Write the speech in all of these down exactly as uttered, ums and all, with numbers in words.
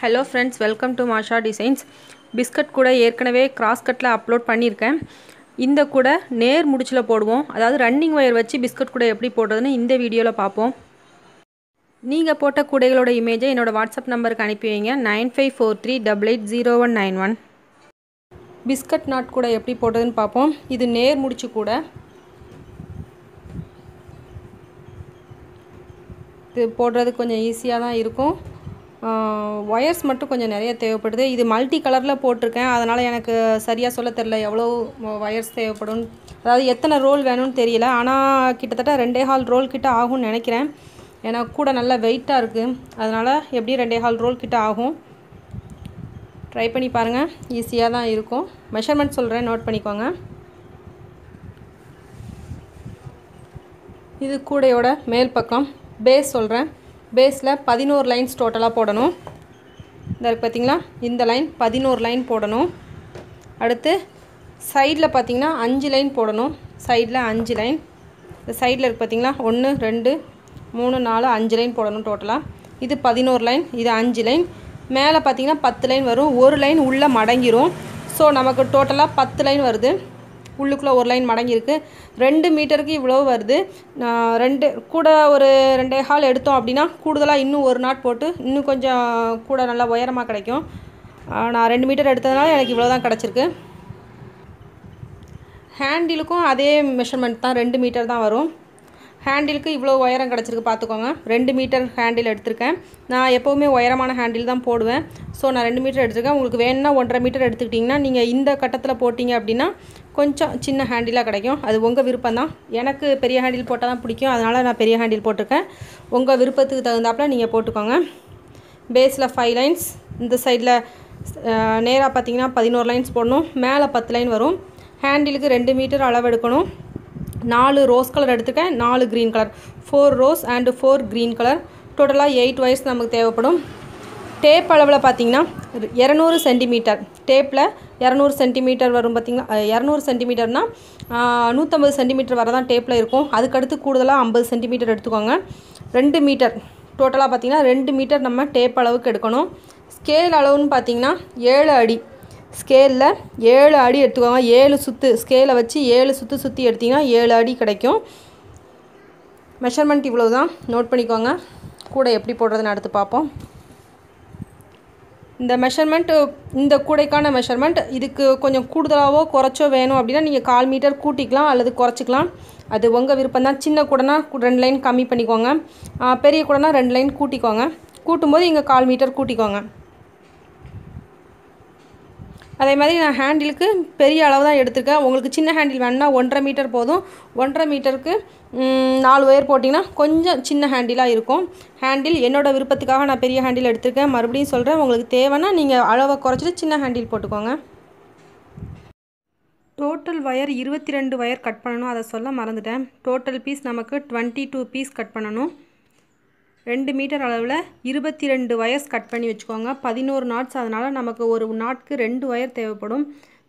Hello friends, welcome to Maashaa Designs. Biscuit kuda yerkanave cross cut la upload pannirken. Inda kuda neer mudichila poduvom. Adhaadu running wire vechi biscuit kuda eppadi podradhunu inda video la paapom. Neenga potta kudaigaloda image ah enoda WhatsApp number ku anupiveenga nine five four three eight eight zero one nine one. Biscuit knot kuda eppadi podradhunu paapom. Idu neer mudichu kuda idu podradhukku konjam easy ah dhaan irukum. Wires மட்டும் கொஞ்சம் நிறைய தேவைப்படுது. இது multi கலர்ல போட்டுர்க்கேன். அதனால எனக்கு சரியா சொல்ல தெரியல எவ்வளவு wires தேவைப்படும். அதாவது எத்தனை ரோல் வேணும்னு தெரியல. ஆனா கிட்டத்தட்ட two and a half roll கிட்ட ஆகும் நினைக்கிறேன். ஏனா கூட நல்ல weight ஆ இருக்கு. அதனால எப்படி two and a half roll கிட்ட ஆகும். ட்ரை பண்ணி பாருங்க. ஈஸியா தான் இருக்கும். மெஷர்மென்ட் சொல்றேன் நோட் பண்ணிக்கோங்க. இது கூடையோட மேல் பக்கம் பேஸ் சொல்றேன். பேஸ்ல eleven lines டோட்டலா போடணும். இந்த பாத்தீங்களா இந்த லைன் eleven லைன் போடணும். அடுத்து சைடுல பாத்தீங்கன்னா five லைன் போடணும். சைடுல five லைன். இந்த சைடுல இருக்கு பாத்தீங்களா one two three four five line போடணும் டோட்டலா. இது eleven லைன், இது five லைன். மேலே பாத்தீங்கன்னா ten லைன் வரும். ஒரு லைன் உள்ள மடங்கிரும். சோ நமக்கு டோட்டலா ten லைன் வருது. உள்ளுக்குள்ள ஒரு லைன் மடங்கி இருக்கு. two மீட்டருக்கு இவ்வளவு வருது. ரெண்டு கூட ஒரு two and a half எடுத்தோம் அப்படினா கூடுதலா இன்னும் ஒரு நாட் போட்டு இன்னும் கொஞ்சம் கூட நல்ல உயரமா கிடைக்கும். நான் two மீட்டர் எடுத்ததனால எனக்கு இவ்வளவு தான் கிடைச்சிருக்கு. ஹேண்டிலுக்கும் அதே மெஷர்மென்ட் தான் two மீட்டர் தான் வரும். ஹேண்டிலுக்கு இவ்வளவு உயரம் கிடைச்சிருக்கு பாத்துக்கோங்க. two மீட்டர் ஹேண்டில் எடுத்துர்க்கேன். நான் எப்பவுமே உயரமான ஹேண்டில் தான் போடுவேன். சோ நான் two மீட்டர் எடுத்துர்க்கேன். உங்களுக்கு வேணும்னா one and a half metre எடுத்துக்கிட்டீங்கன்னா நீங்க இந்த கட்டத்துல போடிங்க அப்படினா கொஞ்சம் சின்ன ஹேண்டிலா கிடைக்கும். அது உங்க விருப்பம் தான். எனக்கு பெரிய ஹேண்டில் போட்டா தான் பிடிக்கும். அதனால நான் பெரிய ஹேண்டில் போட்டுர்க்கேன். உங்க விருப்பத்துக்கு தகுந்தாப்ல நீங்க போட்டுக்கோங்க. பேஸ்ல five lines, இந்த சைடுல நேரா பாத்தீங்கன்னா eleven lines போடணும். மேல ten லைன் வரும். ஹேண்டிலுக்கு two மீட்டர் அளவு எடுக்கணும். four rose color எடுத்துக்கேன். four green color. four rose and four green color. Total eight wires நமக்கு தேவைப்படும். டேப் அளவுல பாத்தீங்கன்னா two hundred cm. டேப்ல two hundred cm வரும் பாத்தீங்களா? two hundred cm னா one fifty cm வரை தான் டேப்ல இருக்கும். அதுக்கு அடுத்து கூடுதலா fifty cm எடுத்துக்கோங்க. two மீட்டர் டோட்டலா பாத்தீங்கன்னா two மீட்டர் நம்ம டேப் அளவுக்கு எடுக்கணும். ஸ்கேல் அளவுன்னு பாத்தீங்கன்னா seven அடி. ஸ்கேல்ல seven அடி எடுத்துக்கோங்க. seven சுத்து ஸ்கேலை வச்சு seven சுத்து சுத்தி எடுத்தீங்கன்னா seven அடி கிடைக்கும். மெஷர்மென்ட் இவ்வளவு தான் நோட் பண்ணிக்கோங்க. கூட எப்படி போடுறதுன்னு அடுத்து பாப்போம். இந்த மெஷர்மென்ட் இந்த கூடைக்கான மெஷர்மென்ட் இதுக்கு கொஞ்சம் கூடுதலாவோ குறச்சோ வேணும் அப்படினா நீங்க one and a half metre கூட்டிக்கலாம் அல்லது குறச்சிக்கலாம். அது உங்க விருப்பம் தான். சின்ன கூடனா two லைன் கம்மி பண்ணிக்கோங்க. பெரிய கூடனா two லைன் கூட்டிக்கோங்க. கூட்டும்போது இங்க one and a half metre கூட்டிக்கோங்க. அதே மாதிரி நான் ஹேண்டிலுக்கு பெரிய அளவு தான் எடுத்துர்க்கேன். உங்களுக்கு சின்ன ஹேண்டில் வேணும்னா one and a half metre போதும். one and a half மீட்டருக்கு four வயர் போடினா கொஞ்சம் சின்ன ஹேண்டிலா இருக்கும். ஹேண்டில் என்னோட விருப்பத்துக்காக நான் பெரிய ஹேண்டில் எடுத்துர்க்கேன். மறுபடியும் சொல்றேன் உங்களுக்கு தேவனா நீங்க அளவை குறைச்சிட்டு சின்ன ஹேண்டில் போட்டுக்கோங்க. Total wire twenty-two wire cut பண்ணனும். அத சொல்ல மறந்துட்டேன். டோட்டல் பீஸ் நமக்கு twenty-two பீஸ் கட் பண்ணனும். two மீட்டர் அளவுல twenty-two வயர்ஸ் கட் பண்ணி வெச்சுக்கோங்க. eleven knots அதனால நமக்கு ஒரு knotக்கு two வயர் தேவைப்படும்.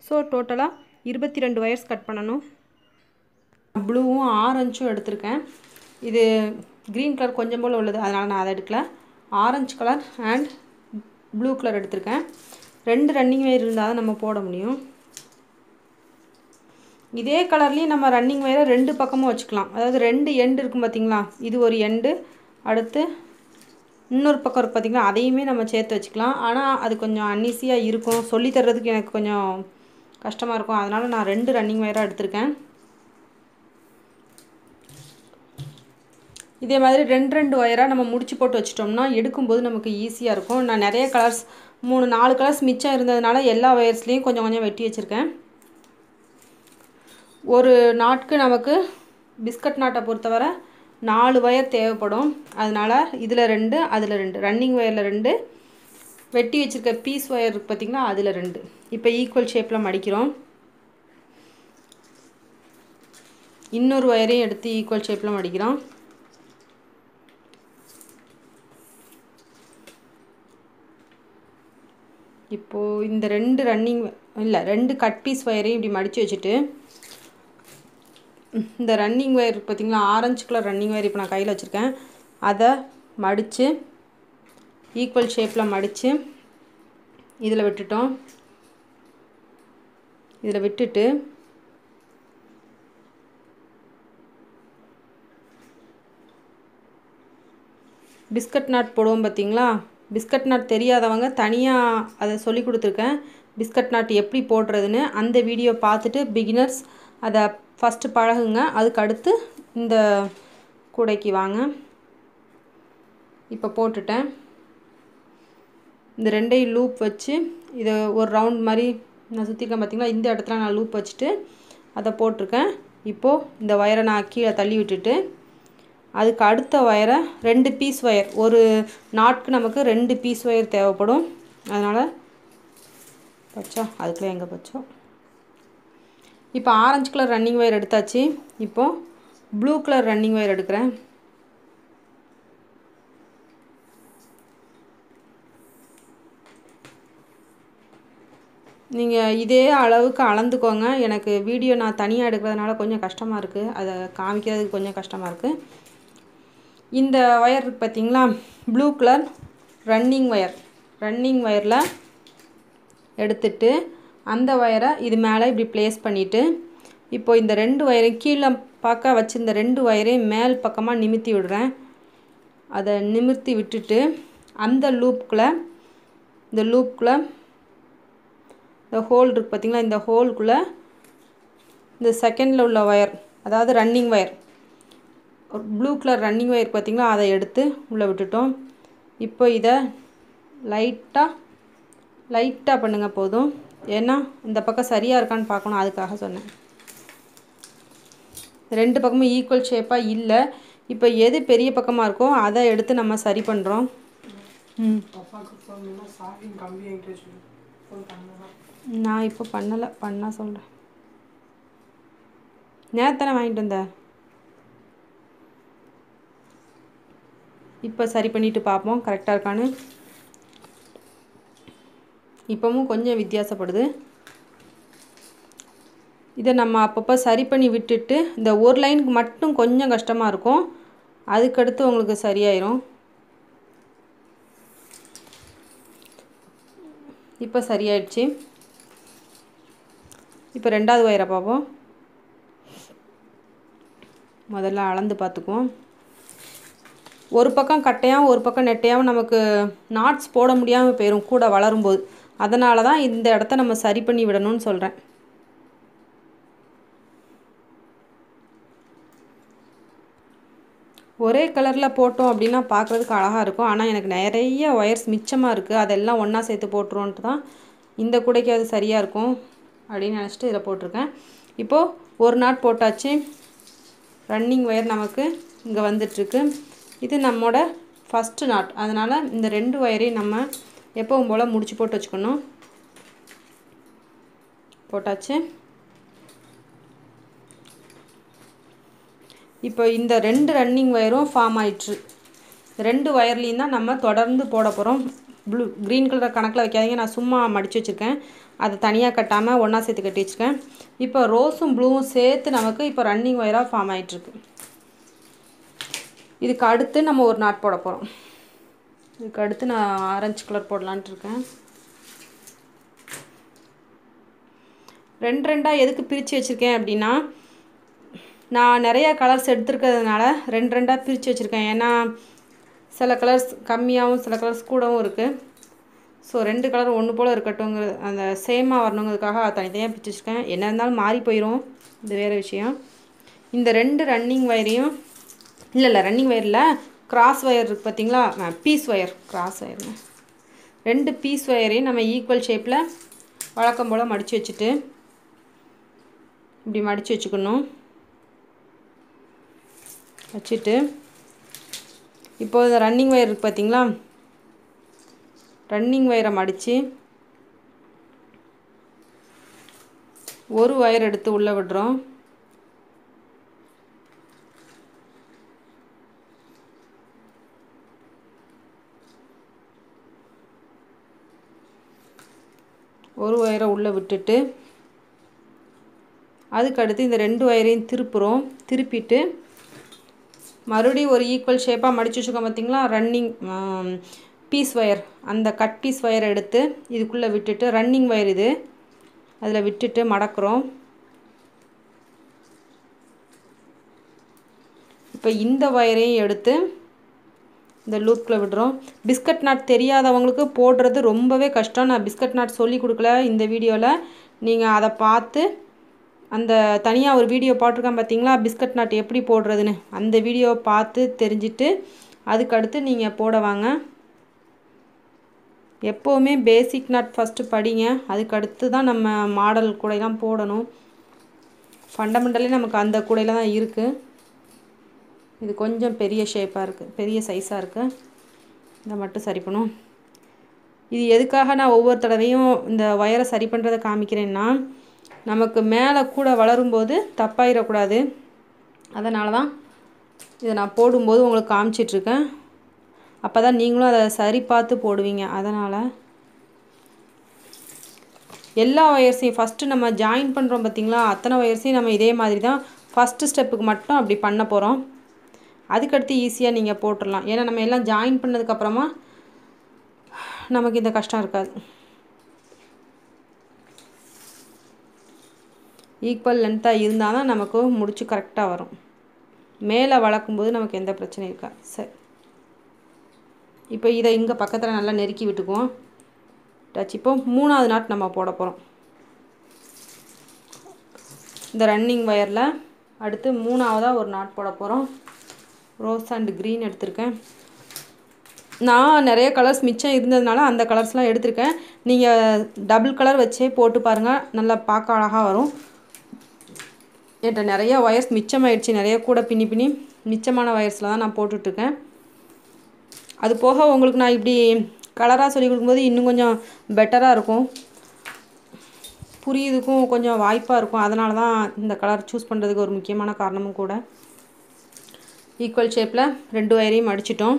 சோ டோட்டலா twenty-two வயர்ஸ் கட் பண்ணனும். ப்ளூவும் ஆரஞ்சும் எடுத்துர்க்கேன். இது green கலர் கொஞ்சம் போல உள்ளது. அதனால நான் அத எடுக்கல. Orange colour and blue colour எடுத்துர்க்கேன். ரெண்டு ரன்னிங் வயர் இருந்தா நம்ம போட முடியும். இதே கலர்லயே நம்ம ரன்னிங் வயரை ரெண்டு பக்கமும் வெச்சுக்கலாம். அதாவது ரெண்டு எண்ட் இருக்கும் பாத்தீங்களா? இது ஒரு எண்ட் அடுத்து இன்னொரு பக்கம் இருக்கு பாத்தீங்களா? அதையுமே நம்ம சேர்த்து வெச்சுக்கலாம். ஆனா அது கொஞ்சம் அன்ஈசியா இருக்கும். சொல்லி தரிறதுக்கு எனக்கு கொஞ்சம் கஷ்டமா இருக்கும். அதனால நான் ரெண்டு ரன்னிங் வயரா எடுத்துர்க்கேன். இதே மாதிரி ரெண்டு ரெண்டு வயரா நம்ம முடிச்சி போட்டு வெச்சிட்டோம்னா எடுக்கும்போது நமக்கு ஈஸியா இருக்கும். நான் நிறைய கலர்ஸ் three four கலர்ஸ் மிச்சம் இருந்ததனால எல்லா வயர்ஸ்லயும் கொஞ்சம் கொஞ்சம் வெட்டி வெச்சிருக்கேன். ஒரு நாட்க்கு நமக்கு பிஸ்கட் நாட்ட பொறுத்தவர four வயர் தேவைப்படும். அதனால இதுல two அதுல two ரன்னிங் வயர்ல two வெட்டி வச்சிருக்க பீஸ் வயர் இருக்கு பாத்தீங்களா? அதுல two இப்போ ஈக்குவல் ஷேப்ல மடிக்கிறோம். இன்னொரு வயரையும் எடுத்து ஈக்குவல் ஷேப்ல மடிக்கிறோம். இப்போ இந்த two ரன்னிங் இல்ல two கட் பீஸ் வயரையும் இப்படி மடிச்சி வச்சிட்டு இந்த ரன்னிங் வயர் பாத்தீங்களா? ஆரஞ்சு கலர் ரன்னிங் வயர் இப்ப நான் கையில வச்சிருக்கேன். அத மடிச்சு ஈக்குவல் ஷேப்ல மடிச்சு இதில் விட்டுட்டோம். இதில் விட்டுட்டு பிஸ்கட் நாட் போடுவோம் பார்த்தீங்களா. பிஸ்கட் நாட் தெரியாதவங்க தனியாக அதை சொல்லி கொடுத்துருக்கேன், பிஸ்கட் நாட் எப்படி போடுறதுன்னு. அந்த வீடியோ பார்த்துட்டு பிகினர்ஸ் அதை ஃபஸ்ட்டு பழகுங்க, அதுக்கு அடுத்து இந்த கூடைக்கு வாங்க. இப்போ போட்டுட்டேன். இந்த ரெண்டையும் லூப் வச்சு இதை ஒரு ரவுண்ட் மாதிரி நான் சுற்றிருக்கேன் பார்த்திங்களா. இந்த இடத்துல நான் லூப் வச்சுட்டு அதை போட்டிருக்கேன். இப்போது இந்த ஒயரை நான் கீழே தள்ளி விட்டுட்டு அதுக்கு அடுத்த ஒயரை ரெண்டு பீஸ் ஒயர், ஒரு நாட்க்கு நமக்கு ரெண்டு பீஸ் ஒயர் தேவைப்படும். அதனால் பச்சா அதுக்குள்ளே எங்கே பச்சோம். இப்போ ஆரஞ்சு கலர் ரன்னிங் ஒயர் எடுத்தாச்சு. இப்போது ப்ளூ கலர் ரன்னிங் ஒயர் எடுக்கிறேன். நீங்கள் இதே அளவுக்கு அளந்துக்கோங்க. எனக்கு வீடியோ நான் தனியாக எடுக்கிறதுனால கொஞ்சம் கஷ்டமாக இருக்குது, அதை காமிக்கிறதுக்கு கொஞ்சம் கஷ்டமாக இருக்குது. இந்த ஒயர் இருக்குது பார்த்திங்களா, blue colour running wire. Running ஒயரில் எடுத்துட்டு அந்த ஒயரை இது மேலே இப்படி ப்ளேஸ் பண்ணிவிட்டு இப்போது இந்த ரெண்டு ஒயரையும் கீழே பார்க்க வச்சு இந்த ரெண்டு ஒயரையும் மேல் பக்கமாக நிமித்தி விடுறேன். அதை நிமித்தி விட்டுட்டு அந்த லூப்புக்குள்ளே இந்த லூப்புக்குள்ளே இந்த ஹோல் இருக்குது பார்த்திங்களா, இந்த ஹோலுக்குள்ளே இந்த செகண்டில் உள்ள ஒயர், அதாவது ரன்னிங் ஒயர், ஒரு ப்ளூ கலர் ரன்னிங் ஒயர் பார்த்திங்களா, அதை எடுத்து உள்ளே விட்டுட்டோம். இப்போ இதை லைட்டாக லைட்டாக பண்ணுங்கள் போதும், ஏன்னா இந்த பக்கம் சரியாக இருக்கான்னு பார்க்கணும், அதுக்காக சொன்னேன். ரெண்டு பக்கமும் ஈக்குவல் ஷேப்பாக இல்லை. இப்போ எது பெரிய பக்கமாக இருக்கோ அதை எடுத்து நம்ம சரி பண்ணுறோம். ம், நான் இப்போ பண்ணலை, பண்ண சொல்கிறேன். நேரத்தானே வாங்கிட்டு வந்தேன். இப்போ சரி பண்ணிவிட்டு பார்ப்போம் கரெக்டாக இருக்கான்னு. இப்போவும் கொஞ்சம் வித்தியாசப்படுது. இதை நம்ம அப்பப்போ சரி பண்ணி விட்டுட்டு இந்த ஒரு லைனுக்கு மட்டும் கொஞ்சம் கஷ்டமாக இருக்கும், அதுக்கடுத்து உங்களுக்கு சரியாயிரும். இப்போ சரியாயிடுச்சு. இப்போ ரெண்டாவது ஒயரை பார்ப்போம். முதல்ல அளந்து பார்த்துக்குவோம். ஒரு பக்கம் கட்டையாகவும் ஒரு பக்கம் நெட்டையாகவும் நமக்கு நாட்ஸ் போட முடியாமல் போயிடும் கூட வளரும்போது, அதனால தான் இந்த இடத்த நம்ம சரி பண்ணி விடணும்னு சொல்கிறேன். ஒரே கலரில் போட்டோம் அப்படின்னா பார்க்குறதுக்கு அழகாக இருக்கும், ஆனால் எனக்கு நிறைய ஒயர்ஸ் மிச்சமாக இருக்குது, அதெல்லாம் ஒன்றா சேர்த்து போட்டுருவோன்ட்டு தான் இந்த கூடைக்கு அது சரியாக இருக்கும் அப்படின்னு நினச்சிட்டு இதில் போட்டிருக்கேன். இப்போது ஒரு நாட் போட்டாச்சு, ரன்னிங் ஒயர் நமக்கு இங்கே வந்துட்டுருக்கு. இது நம்மோட ஃபஸ்ட்டு நாட், அதனால் இந்த ரெண்டு ஒயரையும் நம்ம எப்பவும் போல் முடிச்சு போட்டு வச்சுக்கணும். போட்டாச்சு. இப்போ இந்த ரெண்டு ரன்னிங் ஒயரும் ஃபார்ம் ஆயிடுச்சு. ரெண்டு ஒயர்லேயும் தான் நம்ம தொடர்ந்து போட போகிறோம். ப்ளூ க்ரீன் கலர் கணக்கில் வைக்காதீங்க, நான் சும்மா மடித்து வச்சுருக்கேன், அதை தனியாக கட்டாமல் ஒன்றா சேர்த்து கட்டி வச்சுருக்கேன். இப்போ ரோஸும் ப்ளூவும் சேர்த்து நமக்கு இப்போ ரன்னிங் ஒயராக ஃபார்ம் ஆகிட்டுருக்கு. இதுக்கு அடுத்து நம்ம ஒரு நாட் போட போகிறோம். இதுக்கு அடுத்து நான் ஆரஞ்சு கலர் போடலான்ட்டு இருக்கேன். ரெண்டு ரெண்டாக எதுக்கு பிரித்து வச்சுருக்கேன் அப்படின்னா, நான் நிறையா கலர்ஸ் எடுத்துருக்கிறதுனால ரெண்டு ரெண்டாக பிரித்து வச்சுருக்கேன், ஏன்னா சில கலர்ஸ் கம்மியாகவும் சில கலர்ஸ் கூடவும் இருக்குது. ஸோ ரெண்டு கலர் ஒன்று போல் இருக்கட்டும்ங்கிறது, அந்த சேமாக வரணுங்கிறதுக்காக தனித்தனியாக பிரித்து வச்சுருக்கேன். என்ன இருந்தாலும் மாறி போயிடும், இது வேறு விஷயம். இந்த ரெண்டு ரன்னிங் வயரையும் இல்லை இல்லை ரன்னிங் ஒயரில் கிராஸ் ஒயர் இருக்குது பார்த்திங்களா, பீஸ் ஒயர், கிராஸ் ஒயருங்க, ரெண்டு பீஸ் ஒயரையும் நம்ம ஈக்குவல் ஷேப்பில் வழக்கம் போல் மடித்து வச்சுட்டு இப்படி மடித்து வச்சுக்கணும். வச்சுட்டு இப்போது இந்த ரன்னிங் ஒயர் இருக்குது பார்த்திங்களா, ரன்னிங் ஒயரை மடித்து ஒரு ஒயர் எடுத்து உள்ளே விடுறோம். ஒரு ஒயரை உள்ளே விட்டுட்டு அதுக்கடுத்து இந்த ரெண்டு ஒயரையும் திருப்புறோம். திருப்பிட்டு மறுபடியும் ஒரு ஈக்குவல் ஷேப்பாக மடித்து வச்சுக்கோம் பார்த்திங்களா, ரன்னிங் piece wire அந்த cut piece wire எடுத்து இதுக்குள்ள விட்டுட்டு running wire இது அதுல விட்டுட்டு மடக்குறோம் இப்போ இந்த வயரையும் எடுத்து இந்த லூப்ல விடுறோம் பிஸ்கட் நாட் தெரியாதவங்களுக்கு போடுறது ரொம்பவே கஷ்டம் நான் பிஸ்கட் நாட் சொல்லி கொடுக்கல இந்த வீடியோல நீங்க அத பார்த்து அந்த தனியா ஒரு வீடியோ போட்டுர்க்கேன் பாத்தீங்களா பிஸ்கட் நாட் எப்படி போடுறதுன்னு அந்த வீடியோ பார்த்து தெரிஞ்சிட்டு அதுக்கு அடுத்து நீங்க போடுவாங்க எப்பவுமே பேசிக் நாட் ஃபர்ஸ்ட் படிங்க அதுக்கு அடுத்து தான் நம்ம மாடல் கூடைலாம் போடணும் ஃபண்டமெண்டலி நமக்கு அந்த கூடையில தான் இருக்கு இது கொஞ்சம் பெரிய ஷேப்பா இருக்கு பெரிய சைஸா இருக்கு இத மட்டும் சரி பண்ணோம் இது எதுக்காக நான் ஒவ்வொரு தடவையும் இந்த வயரை சரி பண்றத காமிக்கிறேன்னா நமக்கு மேலே கூட வளரும்போது தப்பாயிர கூடாது அதனால தான் இத நான் போடும்போது உங்களுக்கு காமிச்சிட்டு இருக்கேன் அப்பதான் நீங்களும் அத சரி பார்த்து போடுவீங்க அதனால எல்லா வயர்ஸையும் ஃபர்ஸ்ட் நம்ம ஜாயின் பண்றோம் பாத்தீங்களா அத்தனை வயர்ஸையும் நம்ம இதே மாதிரி தான் ஃபர்ஸ்ட் ஸ்டெப்புக்கு மட்டும் அப்படி பண்ண போறோம் அதுக்கு அடுத்து ஈஸியா நீங்க போட்டுறலாம் ஏனா நம்ம எல்லாம் ஜாயின் பண்ணதுக்கு அப்புறமா நமக்கு இந்த கஷ்டம் இருக்காது ஈக்குவல் லெந்தா இருந்தா தான் நமக்கு முடிச்சு கரெக்ட்டா வரும் மேலே வளக்கும்போது நமக்கு எந்த பிரச்சனையும் இருக்காது சரி இப்போ இத இங்க பக்கத்துல நல்லா நெருக்கி விட்டுக்குவோம் டச் இப்போ மூணாவது நாட் நம்ம போட போறோம் இந்த ரன்னிங் வயர்ல அடுத்து மூணாவதா ஒரு நாட் போட போறோம் rose and green எடுத்துர்க்கேன் நான் நிறைய கலர்ஸ் மிச்சம் இருந்ததனால அந்த கலர்ஸ்லாம் எடுத்துர்க்கேன் நீங்க டபுள் கலர் வச்சே போட்டு பாருங்க நல்லா பார்க்க அழகா வரும் ஏட்ட நிறைய வயர்ஸ் மிச்சம் ஆயிடுச்சு நிறைய கூட பின்னி பின்னி மிச்சமான வயர்ஸ்ல தான் நான் போட்டுட்டு இருக்கேன் அது போக உங்களுக்கு நான் இப்படி கலரா சொல்லி கொடுக்கும்போது இன்னும் கொஞ்சம் பெட்டரா இருக்கும் புரியுதுக்கும் கொஞ்சம் வாய்ப்பா இருக்கும் அதனால தான் இந்த கலர் चूஸ் பண்றதுக்கு ஒரு முக்கியமான காரணமும் கூட equal shapeல ரெண்டு வயரையும் அடிச்சிட்டோம்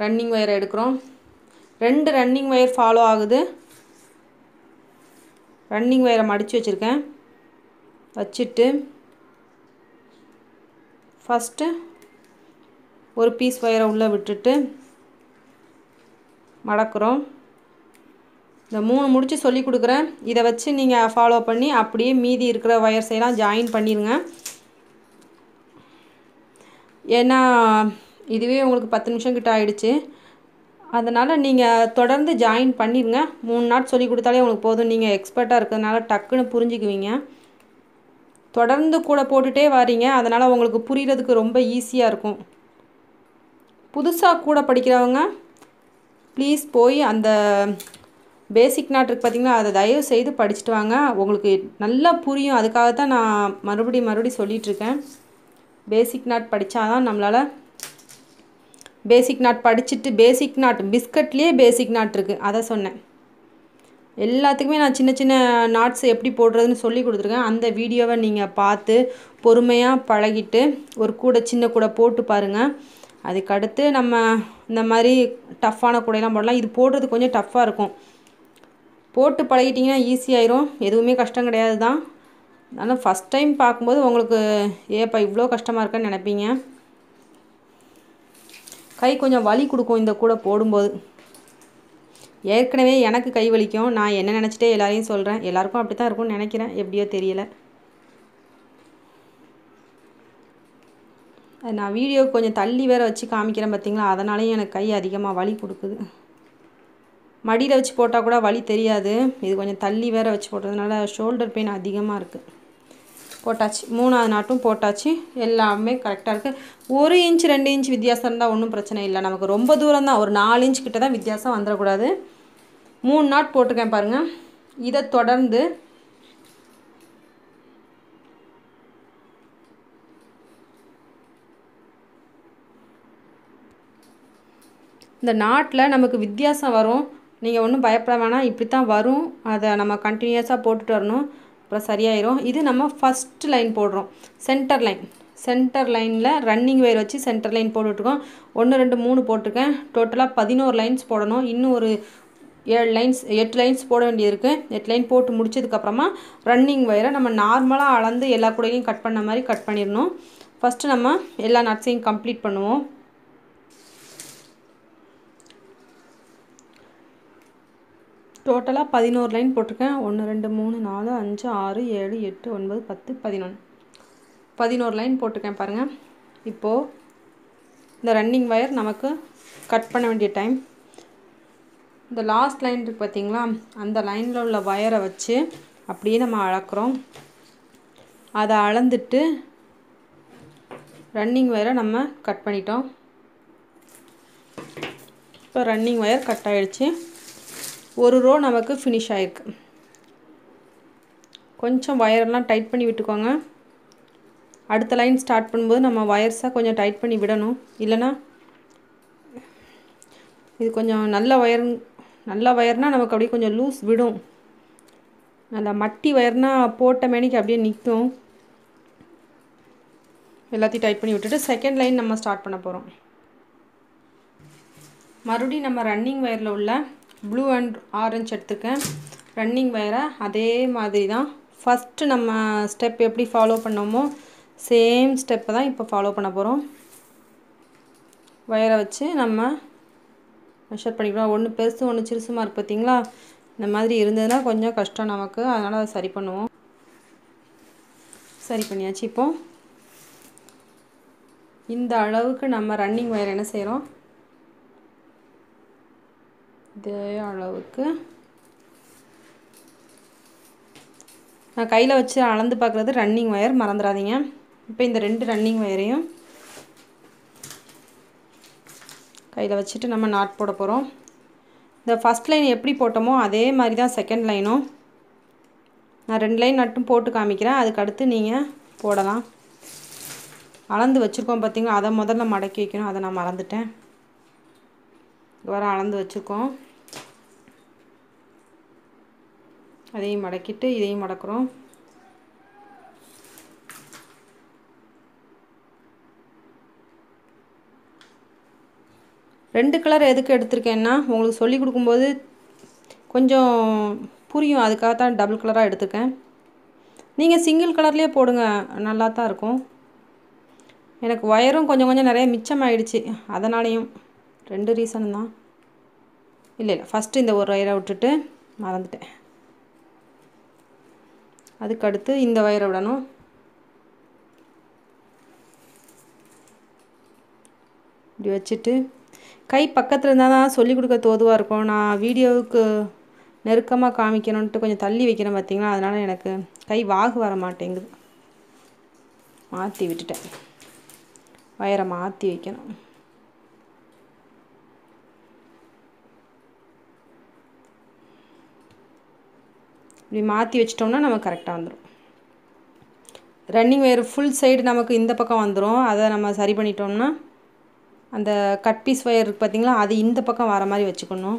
ரன்னிங் வயர் எடுக்கறோம் ரெண்டு ரன்னிங் வயர் ஃபாலோ ஆகுது ரன்னிங் வயரை மடிச்சு வச்சிருக்கேன் வச்சிட்டு ஃபர்ஸ்ட் ஒரு பீஸ் வயரை உள்ள விட்டுட்டு மடக்குறோம் இந்த மூணு முடிச்சு சொல்லி கொடுக்கிறேன் இத வச்சு நீங்க ஃபாலோ பண்ணி அப்படியே மீதி இருக்கிற வயர்ஸ் எல்லாம் ஜாயின் பண்ணிடுங்க ஏனா இதுவே உங்களுக்கு பத்து நிமிஷம் கிட்ட ஆயிடுச்சு அதனால நீங்க தொடர்ந்து ஜாயின் பண்ணிடுங்க மூணு நாட் சொல்லி கொடுத்தாலே உங்களுக்கு போதும் நீங்க எக்ஸ்பர்ட்டா இருக்கதனால டக்குன்னு புரிஞ்சுக்குவீங்க தொடர்ந்து கூட போட்டுட்டே வாரீங்க அதனால உங்களுக்கு புரியிறதுக்கு ரொம்ப ஈஸியா இருக்கும் புதுசா கூட படிக்கிறவங்க ப்ளீஸ் போய் அந்த பேசிக் நாட் இருக்கு பாத்தீங்களா அதை தயவு செய்து படிச்சிட்டு வாங்க உங்களுக்கு நல்லா புரியும் அதுக்காக தான் நான் மறுபடி மறுபடி சொல்லிட்டு இருக்கேன் பேசிக் நாட் படிச்சா தான் நம்மளால பேசிக் நாட் படிச்சிட்டு பேசிக் நாட் பிஸ்கட்லயே பேசிக் நாட் இருக்கு அத சொன்னேன் எல்லாத்துக்குமே நான் சின்ன சின்ன நாட்ஸ் எப்படி போடுறதுன்னு சொல்லி கொடுத்திருக்கேன் அந்த வீடியோவை நீங்க பார்த்து பொறுமையா பழகிட்டு ஒரு கூட சின்ன கூட போட்டு பாருங்க அதுக்கு அடுத்து நம்ம இந்த மாதிரி டஃப்பான கூடைலாம் போடலாம் இது போடுறது கொஞ்சம் டஃப்பா இருக்கும் போட்டு பழகிட்டீங்கன்னா ஈஸியா ஆயிடும் எதுவுமே கஷ்டம் கிடையாது தான் நான first time பாக்கும்போது உங்களுக்கு ஏப்பா இவ்ளோ கஷ்டமா இருக்குன்னு நினைப்பீங்க கை கொஞ்சம் வலி கொடுக்கும் இந்த கூட போடும்போது ஏற்கனவே எனக்கு கை வலிக்கும் நான் என்ன நினைச்சிட்டே எல்லாரையும் சொல்றேன் எல்லாருக்கும் அப்படி தான் இருக்கும்னு நினைக்கிறேன் எப்படியோ தெரியல நான் வீடியோ கொஞ்சம் தள்ளி வேற வச்சு காமிக்கிறேன் பாத்தீங்களா அதனாலயே எனக்கு கை அதிகமா வலி கொடுக்குது மடியில வச்சு போட்டா கூட வலி தெரியாது இது கொஞ்சம் தள்ளி வேற வச்சு போட்டதனால ஷோல்டர் பெயின் அதிகமா இருக்கு போட்டாச்சு மூணாவது நாட்டும் போட்டாச்சு எல்லாமே கரெக்ட்டா இருக்கு ஒரு இன்ச் ரெண்டு இன்ச் வித்தியாசம் இருந்தா ஒண்ணும் பிரச்சனை இல்ல நமக்கு ரொம்ப தூரம் தான் ஒரு நாலு இன்ச் கிட்ட தான் வித்தியாசம் வந்தற கூடாது மூணு நாட் போட்டுக்கேன் பாருங்க இத தொடர்ந்து இந்த நாட்ல நமக்கு வித்தியாசம் வரும் நீங்க ஒண்ணும் பயப்பட வேண்டாம் இப்படி தான் வரும் அத நம்ம கண்டினியூஸா போட்டுட்டு வரணும் அப்புறம் சரியாயிரும் இது நம்ம ஃபர்ஸ்ட் லைன் போடுறோம் சென்டர் லைன் சென்டர் லைன்ல ரன்னிங் வயர் வச்சு சென்டர் லைன் போட்டுட்டுக்கோம் one two three போட்டுக்கேன் டோட்டலா பதினோரு லைன்ஸ் போடணும் இன்னும் ஒரு seven லைன்ஸ் eight லைன்ஸ் போட வேண்டியிருக்கு eight லைன் போட்டு முடிச்சதுக்கு அப்புறமா ரன்னிங் வயரை நம்ம நார்மலா அளந்து எல்லா கூடையும் கட் பண்ண மாதிரி கட் பண்ணிரணும் ஃபர்ஸ்ட் நம்ம எல்லா நாட்ஸையும் கம்ப்ளீட் பண்ணுவோம் டோட்டலாக பதினோரு லைன் போட்டிருக்கேன். ஒன்று ரெண்டு மூணு நாலு அஞ்சு ஆறு ஏழு எட்டு ஒன்பது பத்து பதினொன்று பதினோரு லைன் போட்டிருக்கேன் பாருங்கள். இப்போது இந்த ரன்னிங் வயர் நமக்கு கட் பண்ண வேண்டிய டைம். இந்த லாஸ்ட் லைன் இருக்குது பார்த்திங்களா, அந்த லைனில் உள்ள வயரை வச்சு அப்படியே நம்ம அளக்கிறோம். அதை அளந்துட்டு ரன்னிங் வயரை நம்ம கட் பண்ணிட்டோம். இப்போ ரன்னிங் வயர் கட் ஆகிடுச்சு. ஒரு ரோ நமக்கு ஃபினிஷ் ஆகிருக்கு. கொஞ்சம் வயரெல்லாம் டைட் பண்ணி விட்டுக்கோங்க. அடுத்த லைன் ஸ்டார்ட் பண்ணும்போது நம்ம வயர்ஸாக கொஞ்சம் டைட் பண்ணி விடணும். இல்லைனா இது கொஞ்சம் நல்ல வயர், நல்ல வயர்னால் நமக்கு அப்படியே கொஞ்சம் லூஸ் விடும். நல்லா மட்டி வயர்னால் போட்ட மேனிக்கு அப்படியே நிற்கும். எல்லாத்தையும் டைட் பண்ணி விட்டுட்டு செகண்ட் லைன் நம்ம ஸ்டார்ட் பண்ண போகிறோம். மறுபடியும் நம்ம ரன்னிங் வயரில் உள்ள ப்ளூ அண்ட் ஆரஞ்சு எடுத்துருக்கேன். ரன்னிங் வயரை அதே மாதிரி தான் ஃபஸ்ட்டு நம்ம ஸ்டெப் எப்படி ஃபாலோ பண்ணோமோ சேம் ஸ்டெப்பை தான் இப்போ ஃபாலோ பண்ண போகிறோம். வயரை வச்சு நம்ம மெஷர் பண்ணிக்கிறோம். ஒன்று பெருசு ஒன்று சிறுசுமாக இருக்குது பார்த்திங்களா. இந்த மாதிரி இருந்ததுன்னா கொஞ்சம் கஷ்டம் நமக்கு, அதனால் அதை சரி பண்ணுவோம். சரி பண்ணியாச்சு. இப்போது இந்த அளவுக்கு நம்ம ரன்னிங் வயர் என்ன செய்கிறோம், இதே அளவுக்கு நான் கையில் வச்சு அளந்து பார்க்குறது ரன்னிங் ஒயர், மறந்துடாதீங்க. இப்போ இந்த ரெண்டு ரன்னிங் ஒயரையும் கையில் வச்சுட்டு நம்ம நாட் போட போகிறோம். இந்த ஃபஸ்ட் லைன் எப்படி போட்டோமோ அதே மாதிரி தான் செகண்ட் லைனும். நான் ரெண்டு லைன் நட்டும் போட்டு காமிக்கிறேன், அதுக்கடுத்து நீங்கள் போடலாம். அளந்து வச்சுருக்கோம் பார்த்தீங்களா, அதை முதல்ல மடக்கி வைக்கணும், அதை நான் மறந்துட்டேன். வர அளந்து வச்சுருக்கோம், அதையும் மடக்கிட்டு இதையும் மடக்கிறோம். ரெண்டு கலர் எதுக்கு எடுத்திருக்கேன்னா உங்களுக்கு சொல்லி கொடுக்கும்போது கொஞ்சம் புரியும், அதுக்காக தான் டபுள் கலராக எடுத்துருக்கேன். நீங்கள் சிங்கிள் கலர்லேயே போடுங்க, நல்லா தான் இருக்கும். எனக்கு ஒயரும் கொஞ்சம் கொஞ்சம் நிறைய மிச்சமாயிடுச்சு, அதனாலேயும் ரெண்டு ரீசன் தான். இல்லை இல்லை ஃபஸ்ட்டு இந்த ஒரு வயரை விட்டுட்டு மறந்துட்டேன், அதுக்கடுத்து இந்த வயரை விடணும். இப்படி வச்சுட்டு கை பக்கத்தில் இருந்தால் தான் சொல்லிக் கொடுக்க தோதுவாக இருக்கும். நான் வீடியோவுக்கு நெருக்கமாக காமிக்கணுன்ட்டு கொஞ்சம் தள்ளி வைக்கிறேன் பார்த்திங்களா, அதனால் எனக்கு கை வாகு வர மாட்டேங்குது. மாற்றி விட்டுட்டேன், வயரை மாற்றி வைக்கணும். இப்படி மாற்றி வச்சிட்டோம்னா நமக்கு கரெக்டாக வந்துடும். ரன்னிங் ஒயர் ஃபுல் சைடு நமக்கு இந்த பக்கம் வந்துடும், அதை நம்ம சரி பண்ணிட்டோம்னா அந்த கட் பீஸ் ஒயர் இருக்குது பார்த்திங்களா, அது இந்த பக்கம் வர மாதிரி வச்சுக்கணும்.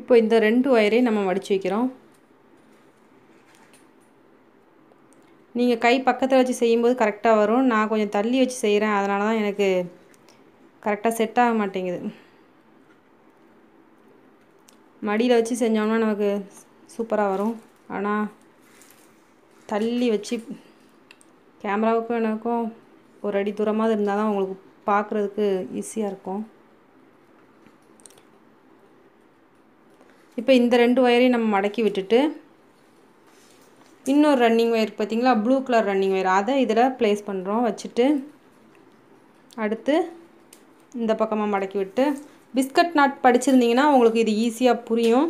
இப்போ இந்த ரெண்டு ஒயரையும் நம்ம மடித்து வைக்கிறோம். நீங்கள் கை பக்கத்தில் வச்சு செய்யும்போது கரெக்டாக வரும், நான் கொஞ்சம் தள்ளி வச்சு செய்கிறேன், அதனால தான் எனக்கு கரெக்டாக செட் ஆக மாட்டேங்குது. மடியில் வச்சு செஞ்சோம்னா நமக்கு சூப்பராக வரும், ஆனால் தள்ளி வச்சு கேமராவுக்கும் எனக்கும் ஒரு அடி தூரமாக இருந்தால் தான் உங்களுக்கு பார்க்குறதுக்கு ஈஸியாக இருக்கும். இப்போ இந்த ரெண்டு ஒயரையும் நம்ம மடக்கி விட்டுட்டு இன்னொரு ரன்னிங் ஒயர் பார்த்திங்களா, ப்ளூ கலர் ரன்னிங் ஒயர், அதை இதில் ப்ளேஸ் பண்ணுறோம். வச்சுட்டு அடுத்து இந்த பக்கமாக மடக்கி விட்டு, பிஸ்கட் நாட் படிச்சிருந்தீங்கன்னா உங்களுக்கு இது ஈஸியாக புரியும்.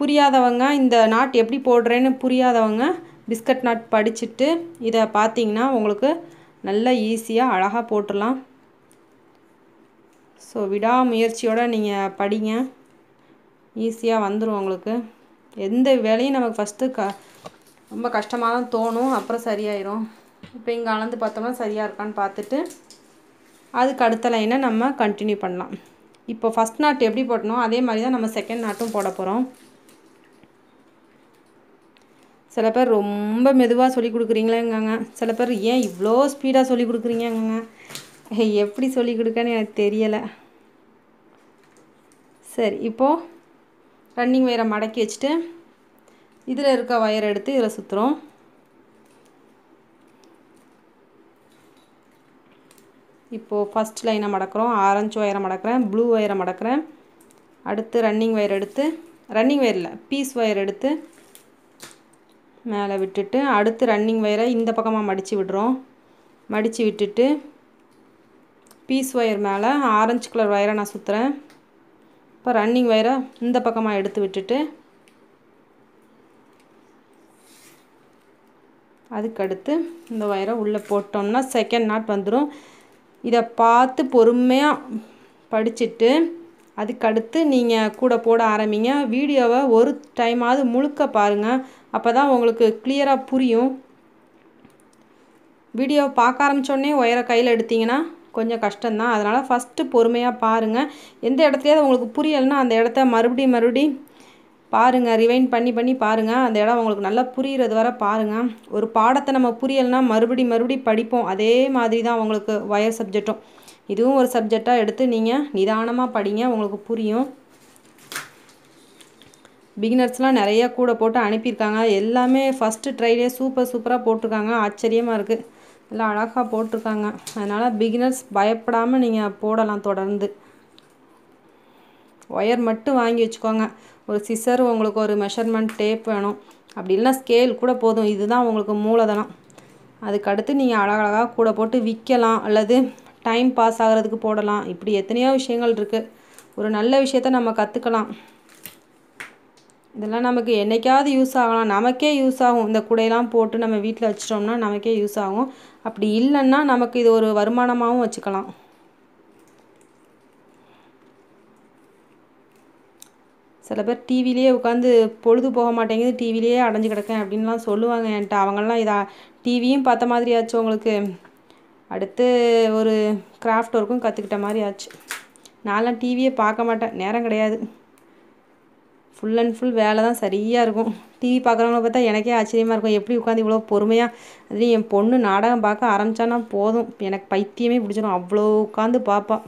புரியாதவங்க இந்த நாட் எப்படி போடுறேன்னு புரியாதவங்க பிஸ்கட் நாட் படிச்சுட்டு இதை பார்த்திங்கன்னா உங்களுக்கு நல்லா ஈஸியாக அழகாக போட்டுடலாம். ஸோ விடாமுயற்சியோடு நீங்கள் படிங்க, ஈஸியாக வந்துடும் உங்களுக்கு. எந்த வேலையும் நமக்கு ஃபஸ்ட்டு க ரொம்ப கஷ்டமாக தான் தோணும், அப்புறம் சரியாயிடும். இப்போ இங்கே அளந்து பார்த்தோம்னா சரியாக இருக்கான்னு பார்த்துட்டு அதுக்கு அடுத்த லைனை நம்ம கண்டினியூ பண்ணலாம். இப்போ ஃபஸ்ட் நாட் எப்படி போட்டணும் அதே மாதிரி தான் நம்ம செகண்ட் நாட்டும் போட போகிறோம். சில பேர் ரொம்ப மெதுவாக சொல்லி கொடுக்குறீங்களேங்க, சில பேர் ஏன் இவ்வளோ ஸ்பீடாக சொல்லி கொடுக்குறீங்கங்க, எப்படி சொல்லி கொடுக்கன்னு எனக்கு தெரியலை. சரி, இப்போது ரன்னிங் ஒயரை மடக்கி வச்சுட்டு இதில் இருக்க வயர் எடுத்து இதில் சுற்றுறோம். இப்போது ஃபஸ்ட் லைனை மடக்கிறோம், ஆரஞ்சு ஒயரை மடக்கிறேன், ப்ளூ ஒயரை மடக்கிறேன். அடுத்து ரன்னிங் ஒயர் எடுத்து ரன்னிங் ஒயரில் பீஸ் ஒயர் எடுத்து மேலே விட்டுட்டு அடுத்து ரன்னிங் ஒயரை இந்த பக்கமாக மடித்து விடுறோம். மடித்து விட்டுட்டு பீஸ் ஒயர் மேலே ஆரஞ்சு கலர் ஒயரை நான் சுற்றுறேன். இப்போ ரன்னிங் ஒயரை இந்த பக்கமாக எடுத்து விட்டுட்டு அதுக்கடுத்து இந்த ஒயரை உள்ளே போட்டோம்னா செகண்ட் நாட் வந்துடும். இதை பார்த்து பொறுமையாக படிச்சுட்டு அதுக்கடுத்து நீங்கள் கூட போட ஆரம்பிங்க. வீடியோவை ஒரு டைமாவது முழுக்க பாருங்கள், அப்போ தான் உங்களுக்கு கிளியராக புரியும். வீடியோவை பார்க்க ஆரம்பித்தோடனே ஒயரை கையில் எடுத்திங்கன்னா கொஞ்சம் கஷ்டம்தான். அதனால் ஃபஸ்ட்டு பொறுமையாக பாருங்கள். எந்த இடத்துலையாவது உங்களுக்கு புரியலைன்னா அந்த இடத்த மறுபடியும் மறுபடியும் பாருங்கள், ரிவைண்ட் பண்ணி பண்ணி பாருங்கள். அந்த இடம் உங்களுக்கு நல்லா புரிகிறது வரை பாருங்கள். ஒரு பாடத்தை நம்ம புரியலைன்னா மறுபடி மறுபடி படிப்போம். அதே மாதிரி தான் உங்களுக்கு வயர் சப்ஜெக்டும். இதுவும் ஒரு சப்ஜெக்டாக எடுத்து நீங்கள் நிதானமாக படிங்க, உங்களுக்கு புரியும். பிகினர்ஸ்லாம் நிறையா கூட போட்டு அனுப்பியிருக்காங்க. எல்லாமே ஃபஸ்ட்டு ட்ரைலே சூப்பர் சூப்பராக போட்டிருக்காங்க, ஆச்சரியமாக இருக்குது. நல்லா அழகாக போட்டிருக்காங்க. அதனால் பிகினர்ஸ் பயப்படாமல் நீங்கள் போடலாம். தொடர்ந்து ஒயர் மட்டும் வாங்கி வச்சுக்கோங்க. ஒரு சிசர், உங்களுக்கு ஒரு மெஷர்மெண்ட் டேப் வேணும், அப்படி இல்லைனா ஸ்கேல் கூட போதும். இதுதான் உங்களுக்கு மூலதனம். அதுக்கடுத்து நீங்கள் அழகழகாக கூட போட்டு விற்கலாம், அல்லது டைம் பாஸ் ஆகிறதுக்கு போடலாம். இப்படி எத்தனையோ விஷயங்கள் இருக்குது. ஒரு நல்ல விஷயத்த நம்ம கற்றுக்கலாம். இதெல்லாம் நமக்கு என்றைக்காவது யூஸ் ஆகலாம், நமக்கே யூஸ் ஆகும். இந்த கூடையெல்லாம் போட்டு நம்ம வீட்டில் வச்சிட்டோம்னா நமக்கே யூஸ் ஆகும். அப்படி இல்லைன்னா நமக்கு இது ஒரு வருமானமாகவும் வச்சுக்கலாம். சில பேர் டிவிலேயே உட்காந்து பொழுது போக மாட்டேங்குது, டிவிலேயே அடைஞ்சு கிடக்கேன் அப்படின்லாம் சொல்லுவாங்க என்கிட்ட. அவங்களாம் இதை டிவியும் பார்த்த மாதிரி ஆச்சு உங்களுக்கு, அடுத்து ஒரு கிராஃப்ட் ஒர்க்கும் கற்றுக்கிட்ட மாதிரி ஆச்சு. நான்லாம் டிவியே பார்க்க மாட்டேன், நேரம் கிடையாது. ஃபுல் அண்ட் ஃபுல் வேலை தான் சரியாக இருக்கும். டிவி பார்க்குறவங்கள பார்த்தா எனக்கே ஆச்சரியமாக இருக்கும், எப்படி உட்காந்து இவ்வளோ பொறுமையாக. அதுலேயும் என் பொண்ணு நாடகம் பார்க்க ஆரம்பித்தான்னா போதும், எனக்கு பைத்தியமே பிடிச்சிடும், அவ்வளோ உட்காந்து பார்ப்பா.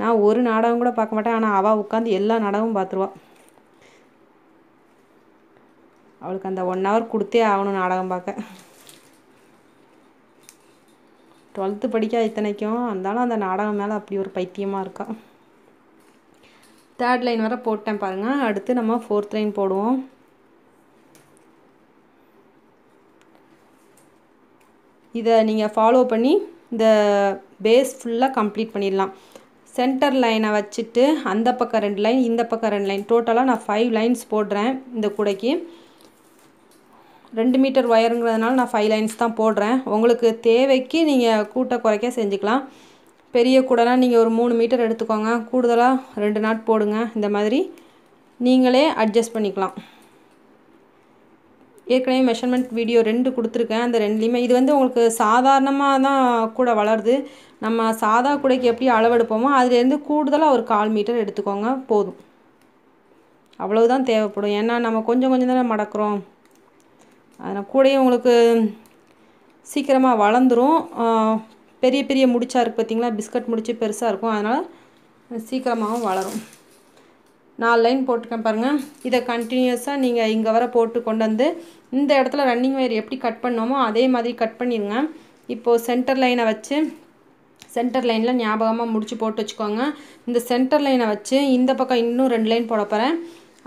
நான் ஒரு நாடகம் கூட பார்க்க மாட்டேன், ஆனால் அவள் உட்காந்து எல்லா நாடகமும் பார்த்துருவாள். அவளுக்கு அந்த ஒன் ஹவர் கொடுத்தே ஆகணும் நாடகம் பார்க்க. டுவெல்த்து படிக்க இத்தனைக்கும் இருந்தாலும் அந்த நாடகம் மேலே அப்படி ஒரு பைத்தியமாக இருக்கா. தேர்ட் லைன் வரை போட்டேன் பாருங்கள். அடுத்து நம்ம ஃபோர்த் லைன் போடுவோம். இதை நீங்கள் ஃபாலோ பண்ணி இந்த பேஸ் ஃபுல்லாக கம்ப்ளீட் பண்ணிடலாம். சென்டர் லைனை வச்சுட்டு அந்த பக்கம் ரெண்டு லைன், இந்த பக்கம் ரெண்டு லைன், டோட்டலாக நான் ஃபைவ் லைன்ஸ் போடுறேன். இந்த கூடைக்கு ரெண்டு மீட்டர் ஒயருங்கிறதுனால நான் ஃபைவ் லைன்ஸ் தான் போடுறேன். உங்களுக்கு தேவைக்கு நீங்கள் கூட்ட குறைக்க செஞ்சுக்கலாம். பெரிய கூடைனா நீங்கள் ஒரு மூணு மீட்டர் எடுத்துக்கோங்க, கூடுதலாக ரெண்டு நாட் போடுங்க. இந்த மாதிரி நீங்களே அட்ஜஸ்ட் பண்ணிக்கலாம். ஏற்கனவே மெஷர்மெண்ட் வீடியோ ரெண்டு கொடுத்துருக்கேன். அந்த ரெண்டுலேயுமே இது வந்து உங்களுக்கு சாதாரணமாக தான் கூட வளருது. நம்ம சாதா கூடைக்கு எப்படி அளவெடுப்போமோ அதுலேருந்து கூடுதலாக ஒரு கால் மீட்டர் எடுத்துக்கோங்க, போதும். அவ்வளவுதான் தேவைப்படும். ஏன்னா நம்ம கொஞ்சம் கொஞ்சம் தானே மடக்கிறோம். அதனால் கூடையும் உங்களுக்கு சீக்கிரமாக வளர்ந்துடும். பெரிய பெரிய முடிச்சா இருக்குது பார்த்திங்களா, பிஸ்கட் முடிச்சு பெருசாக இருக்கும், அதனால் சீக்கிரமாகவும் வளரும். நாலு லைன் போட்டுக்கேன் பாருங்கள். இதை கண்டினியூஸாக நீங்கள் இங்கே வர போட்டு கொண்டு வந்து இந்த இடத்துல ரன்னிங் ஒயர் எப்படி கட் பண்ணோமோ அதே மாதிரி கட் பண்ணிடுங்க. இப்போது சென்டர் லைனை வச்சு சென்டர் லைனில் ஞாபகமாக முடிச்சு போட்டு வச்சுக்கோங்க. இந்த சென்டர் லைனை வச்சு இந்த பக்கம் இன்னும் ரெண்டு லைன் போட போகிறேன்.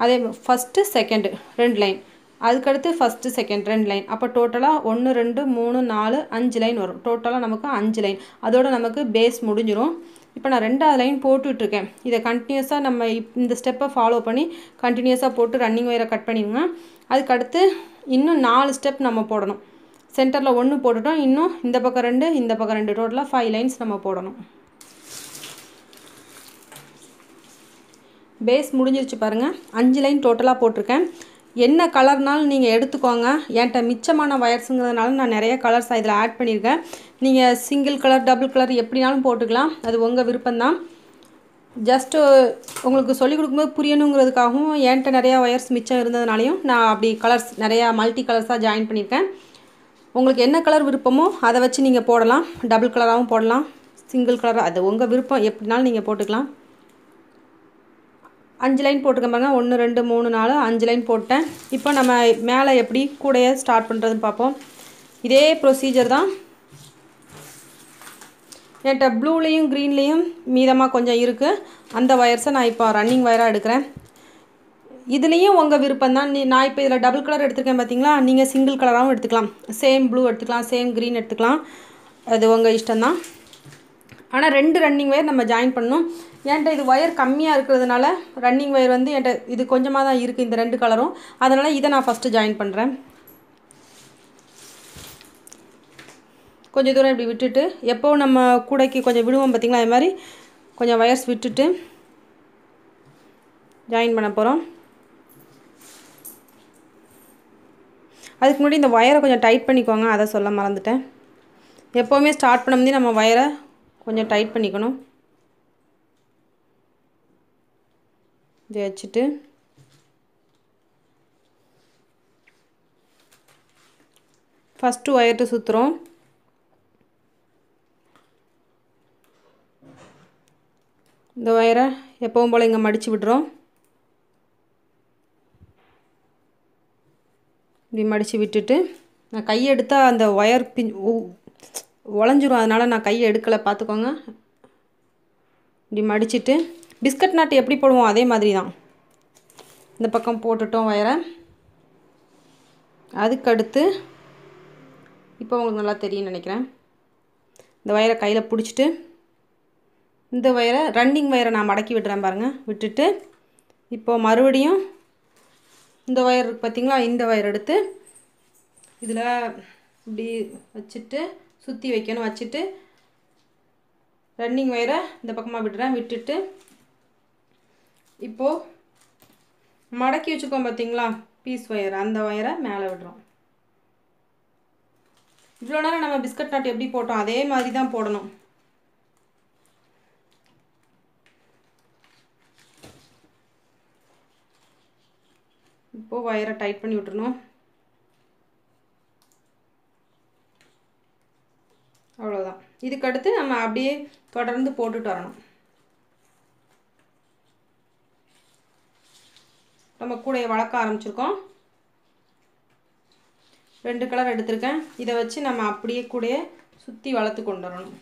அதே ஃபஸ்ட்டு செகண்டு ரெண்டு லைன், அதுக்கடுத்து ஃபஸ்ட்டு செகண்ட் ரெண்டு லைன். அப்போ டோட்டலாக ஒன்று ரெண்டு மூணு நாலு அஞ்சு லைன் வரும். டோட்டலாக நமக்கு அஞ்சு லைன், அதோடு நமக்கு பேஸ் முடிஞ்சிடும். இப்போ நான் ரெண்டாவது லைன் போட்டுட்ருக்கேன். இதை கண்டினியூஸாக நம்ம இந்த ஸ்டெப்பை ஃபாலோ பண்ணி கண்டினியூஸாக போட்டு ரன்னிங் ஒயரை கட் பண்ணிடுங்க. அதுக்கடுத்து இன்னும் நாலு ஸ்டெப் நம்ம போடணும். சென்டரில் ஒன்று போட்டுட்டோம், இன்னும் இந்த பக்கம் ரெண்டு, இந்த பக்கம் ரெண்டு, டோட்டலாக ஃபைவ் லைன்ஸ் நம்ம போடணும். பேஸ் முடிஞ்சிருச்சு பாருங்கள். அஞ்சு லைன் டோட்டலாக போட்டிருக்கேன். என்ன கலர்னாலும் நீங்கள் எடுத்துக்கோங்க. என்கிட்ட மிச்சமான ஒயர்ஸுங்கிறதுனால நான் நிறைய கலர்ஸ் இதில் ஆட் பண்ணியிருக்கேன். நீங்கள் சிங்கிள் கலர், டபுள் கலர் எப்படினாலும் போட்டுக்கலாம், அது உங்கள் விருப்பம்தான். ஜஸ்ட்டு உங்களுக்கு சொல்லிக் கொடுக்கும்போது புரியணுங்கிறதுக்காகவும் என்கிட்ட நிறையா ஒயர்ஸ் மிச்சம் இருந்ததுனாலையும் நான் அப்படி கலர்ஸ் நிறையா மல்டி கலர்ஸாக ஜாயின் பண்ணியிருக்கேன். உங்களுக்கு என்ன கலர் விருப்பமோ அதை வச்சு நீங்கள் போடலாம். டபுள் கலராகவும் போடலாம், சிங்கிள் கலராக, அது உங்கள் விருப்பம். எப்படினாலும் நீங்கள் போட்டுக்கலாம். அஞ்சு லைன் போட்டுக்க பாருங்க. ஒன்று ரெண்டு மூணு நாலு அஞ்சு லைன் போட்டேன். இப்போ நம்ம மேலே எப்படி கூடைய ஸ்டார்ட் பண்ணுறதுன்னு பார்ப்போம். இதே ப்ரொசீஜர் தான். ஏன்ட்ட ப்ளூலயும் கிரீன்லயும் மீதமா கொஞ்சம் இருக்கு அந்த வயர்ஸை நான் இப்போ ரன்னிங் வயரா எடுக்கிறேன் இதுலயும் உங்க விருப்பம் தான் நான் இப்போ இதல டபுள் கலர் எடுத்துர்க்கேன் பாத்தீங்களா நீங்க சிங்கிள் கலராவும் எடுத்துக்கலாம் சேம் ப்ளூ எடுத்துக்கலாம் சேம் கிரீன் எடுத்துக்கலாம் அது உங்க இஷ்டம் தான் ஆனா ரெண்டு ரன்னிங் வயர் நம்ம ஜாயின் பண்ணனும் ஏன்ட்ட இது வயர் கம்மியா இருக்குதுனால ரன்னிங் வயர் வந்து ஏன்ட்ட இது கொஞ்சமா தான் இருக்கு இந்த ரெண்டு கலரும் அதனால இத நான் ஃபர்ஸ்ட் ஜாயின் பண்றேன் கொஞ்ச தூரம் இப்படி விட்டுட்டு எப்போ நம்ம கூடைக்கு கொஞ்சம் விடுவோம் பாத்தீங்களா இந்த மாதிரி கொஞ்சம் வயர்ஸ் விட்டுட்டு ஜாயின் பண்ண போறோம் அதுக்கு முன்னாடி இந்த வயரை கொஞ்சம் டைட் பண்ணிக்கோங்க அத சொல்ல மறந்துட்டேன் எப்பவுமே ஸ்டார்ட் பண்ணும்போது நம்ம வயரை கொஞ்சம் டைட் பண்ணிக்கணும் இத வச்சிட்டு ஃபர்ஸ்ட் வயர் டு சுத்துறோம் இந்த வயரை எப்பவும் போல இங்க மடிச்சு விடுறோம் இப்படி மடிச்சு விட்டுட்டு நான் கை எடுத்தா அந்த வயர் உலஞ்சிரும் அதனால நான் கை எடுக்கல பாத்துக்கோங்க இப்படி மடிச்சிட்டு பிஸ்கட் நாட் எப்படி போடுவோம் அதே மாதிரி தான் இந்த பக்கம் போட்டுட்டோம் வயரை அதுக்கு அடுத்து இப்போ உங்களுக்கு நல்லா தெரியும் நினைக்கிறேன் இந்த வயரை கையில பிடிச்சிட்டு இந்த வயரை ரன்னிங் வயரை நான் மடக்கி விடுறேன் பாருங்க விட்டுட்டு இப்போ மறுபடியும் இந்த வயர் பாத்தீங்களா இந்த வயர் எடுத்து இதல இப்படி வச்சிட்டு சுத்தி வைக்கணும் வச்சிட்டு ரன்னிங் வயரை இந்த பக்கமா விடுறேன் விட்டுட்டு இப்போ மடக்கி வச்சுக்கோம் பாத்தீங்களா பீஸ் வயர் அந்த வயரை மேலே விடுறோம் இவ்ளோ நேரம் நம்ம பிஸ்கட் நாட் எப்படி போட்டோம் அதே மாதிரி தான் போடணும் இப்போ வயரை டைட் பண்ணி விட்டுறணும் அவ்வளவுதான் இதுக்கு அடுத்து நம்ம அப்படியே தொடர்ந்து போட்டுட்டு வரணும் நம்ம கூடைய வளக்க ஆரம்பிச்சிருக்கோம் ரெண்டு கலர் எடுத்துர்க்கேன் இத வச்சு நம்ம அப்படியே கூடைய சுத்தி வளத்து கொண்டு வரணும்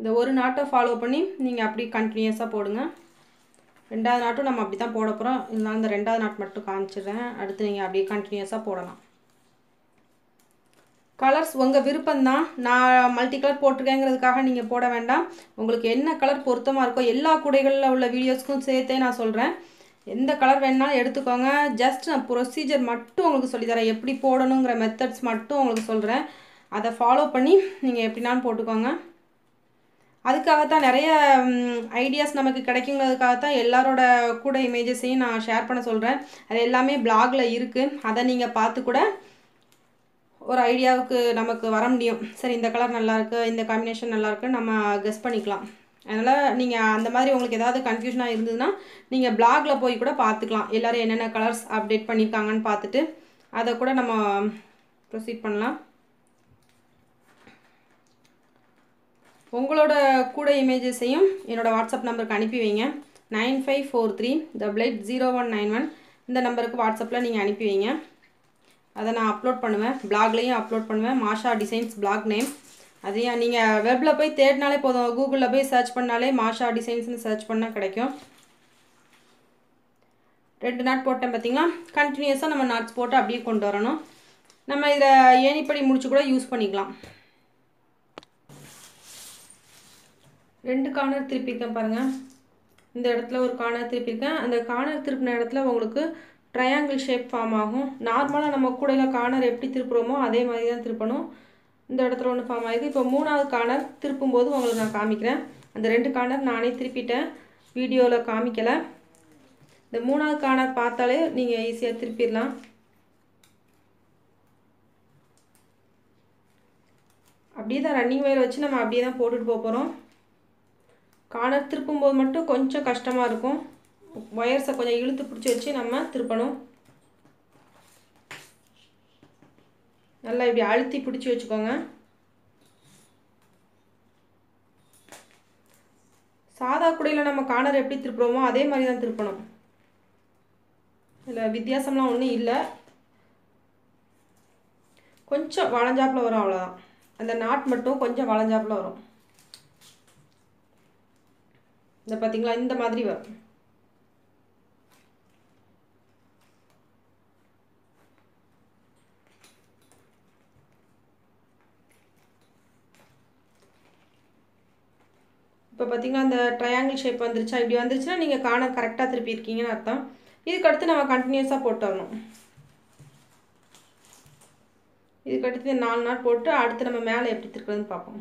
இந்த ஒரு நாட்டை ஃபாலோ பண்ணி நீங்க அப்படியே கண்டினியூஸா போடுங்க ரெண்டாவது நாட் நம்ம அப்படி தான் போட போறோம் நான் அந்த ரெண்டாவது நாட் மட்டும் காமிச்சிறேன் அடுத்து நீங்க அப்படியே கண்டினியூஸா போடலாம் கலர்ஸ் உங்க விருப்பம் தான் நான் மல்டி கலர் போட்டுக்கேங்கிறதுக்காக நீங்க போட வேண்டாம் உங்களுக்கு என்ன கலர் பொருத்தமா இருக்கோ எல்லா கூடைகள்ல உள்ள வீடியோஸ்க்கும் சேர்த்தே நான் சொல்றேன் எந்த கலர் வேணாலும் எடுத்துக்கோங்க ஜஸ்ட் நான் ப்ரொசீஜர் மட்டும் உங்களுக்கு சொல்லி தரேன் எப்படி போடணும்ங்கற மெத்தட்ஸ் மட்டும் உங்களுக்கு சொல்றேன் அத ஃபாலோ பண்ணி நீங்க எப்படினாலும் போட்டுக்கோங்க அதுக்காக தான் நிறைய ஐடியாஸ் நமக்கு கிடைக்குங்கிறதுக்காக தான் எல்லாரோட கூட இமேजेसையும் நான் ஷேர் பண்ண சொல்றேன் அது எல்லாமே blogல இருக்கு அத நீங்க பார்த்து கூட ஒரு ஐடியாவுக்கு நமக்கு வர முடியும் சரி இந்த கலர் நல்லா இருக்கு இந்த காம்பினேஷன் நல்லா இருக்கு நம்ம கெஸ் பண்ணிக்கலாம் அதனால நீங்க அந்த மாதிரி உங்களுக்கு ஏதாவது கன்ஃபியூஷனா இருந்ததுனா நீங்க blogல போய் கூட பார்த்துக்கலாம் எல்லாரும் என்னென்ன கலர்ஸ் அப்டேட் பண்ணிருக்காங்கன்னு பார்த்துட்டு அத கூட நம்ம ப்ரோசீட் பண்ணலாம் உங்களோட கூட இமேजेसையும் என்னோட வாட்ஸ்அப் நம்பருக்கு அனுப்பி வைங்க nine five four three double eight zero one nine one இந்த நம்பருக்கு வாட்ஸ்அப்ல நீங்க அனுப்பி வைங்க அத நான் அப்லோட் பண்ணுவேன் blogலயும் அப்லோட் பண்ணுவேன் Maashaa Designs blog name அதையா நீங்க வெப்ல போய் தேடினாலே போதும் கூகுள்ல போய் சர்ச் பண்ணாலே Maashaa Designs னு சர்ச் பண்ணா கிடைக்கும் ரெட் நாட் போட்டேன் பாத்தீங்களா கண்டினியூஸா நம்ம நாட்ஸ் போட்டு அப்படியே கொண்டு வரணும் நம்ம இத ஏணிப்படி முடிச்சு கூட யூஸ் பண்ணிக்கலாம் ரெண்டு கார்னர் திருப்பிட்டேன் பாருங்க இந்த இடத்துல ஒரு கார்னர் திருப்பிட்டேன் அந்த கார்னர் திருப்பின இடத்துல உங்களுக்கு ட்ரையாங்கிள் ஷேப் ஃபார்ம் ஆகும் நார்மலா நம்ம கூடையில கார்னர் எப்படி திருப்புறோமோ அதே மாதிரி தான் திருப்பணும் இந்த இடத்துல ஒன்னு ஃபார்ம் ஆயிருக்கு இப்போ மூணாவது கார்னர் திருப்பும்போது உங்களுக்கு நான் காமிக்கிறேன் அந்த ரெண்டு கார்னர் நானே திருப்பிட்டேன் வீடியோல காமிக்கல இந்த மூணாவது கார்னர் பார்த்தாலே நீங்க ஈஸியா திருப்பிடலாம் அப்படியே தான் ரன்னிங் வயர் வச்சு நம்ம அப்படியே தான் போட்டுட்டு போறோம் கார்னர் திருப்பும்போது மட்டும் கொஞ்சம் கஷ்டமா இருக்கும் வயர்ஸ கொஞ்சம் இழுத்து பிடிச்சு வச்சு நம்ம திருப்பணும் நல்லா இப்படி அழுத்தி பிடிச்சு வச்சுக்கோங்க சாதா கூடையில நம்ம கார்னர் எப்படி திருப்புறோமோ அதே மாதிரி தான் திருப்பணும் இல்ல வித்தியாசம்லாம் ஒண்ணு இல்ல கொஞ்சம் வளைஞ்சாப்ல வரும் அவ்வளவுதான் அந்த நாட் மட்டும் கொஞ்சம் வளைஞ்சாப்ல வரும். இந்த பாத்தீங்களா இந்த மாதிரி வரும். இப்ப பாத்தீங்களா அந்த ட்ரையாங்கிள் ஷேப் வந்துருச்சா? இப்படி வந்துருச்சுனா நீங்க காண கரெக்ட்டா திருப்பி இருக்கீங்கன்னு அர்த்தம். இதுக்கு அடுத்து நாம கண்டினியூஸா போட்டுறணும். இதுக்கு அடுத்து நாலு நாட் போட்டு அடுத்து நம்ம மேலே எப்படி திருக்குறதுன்னு பார்ப்போம்.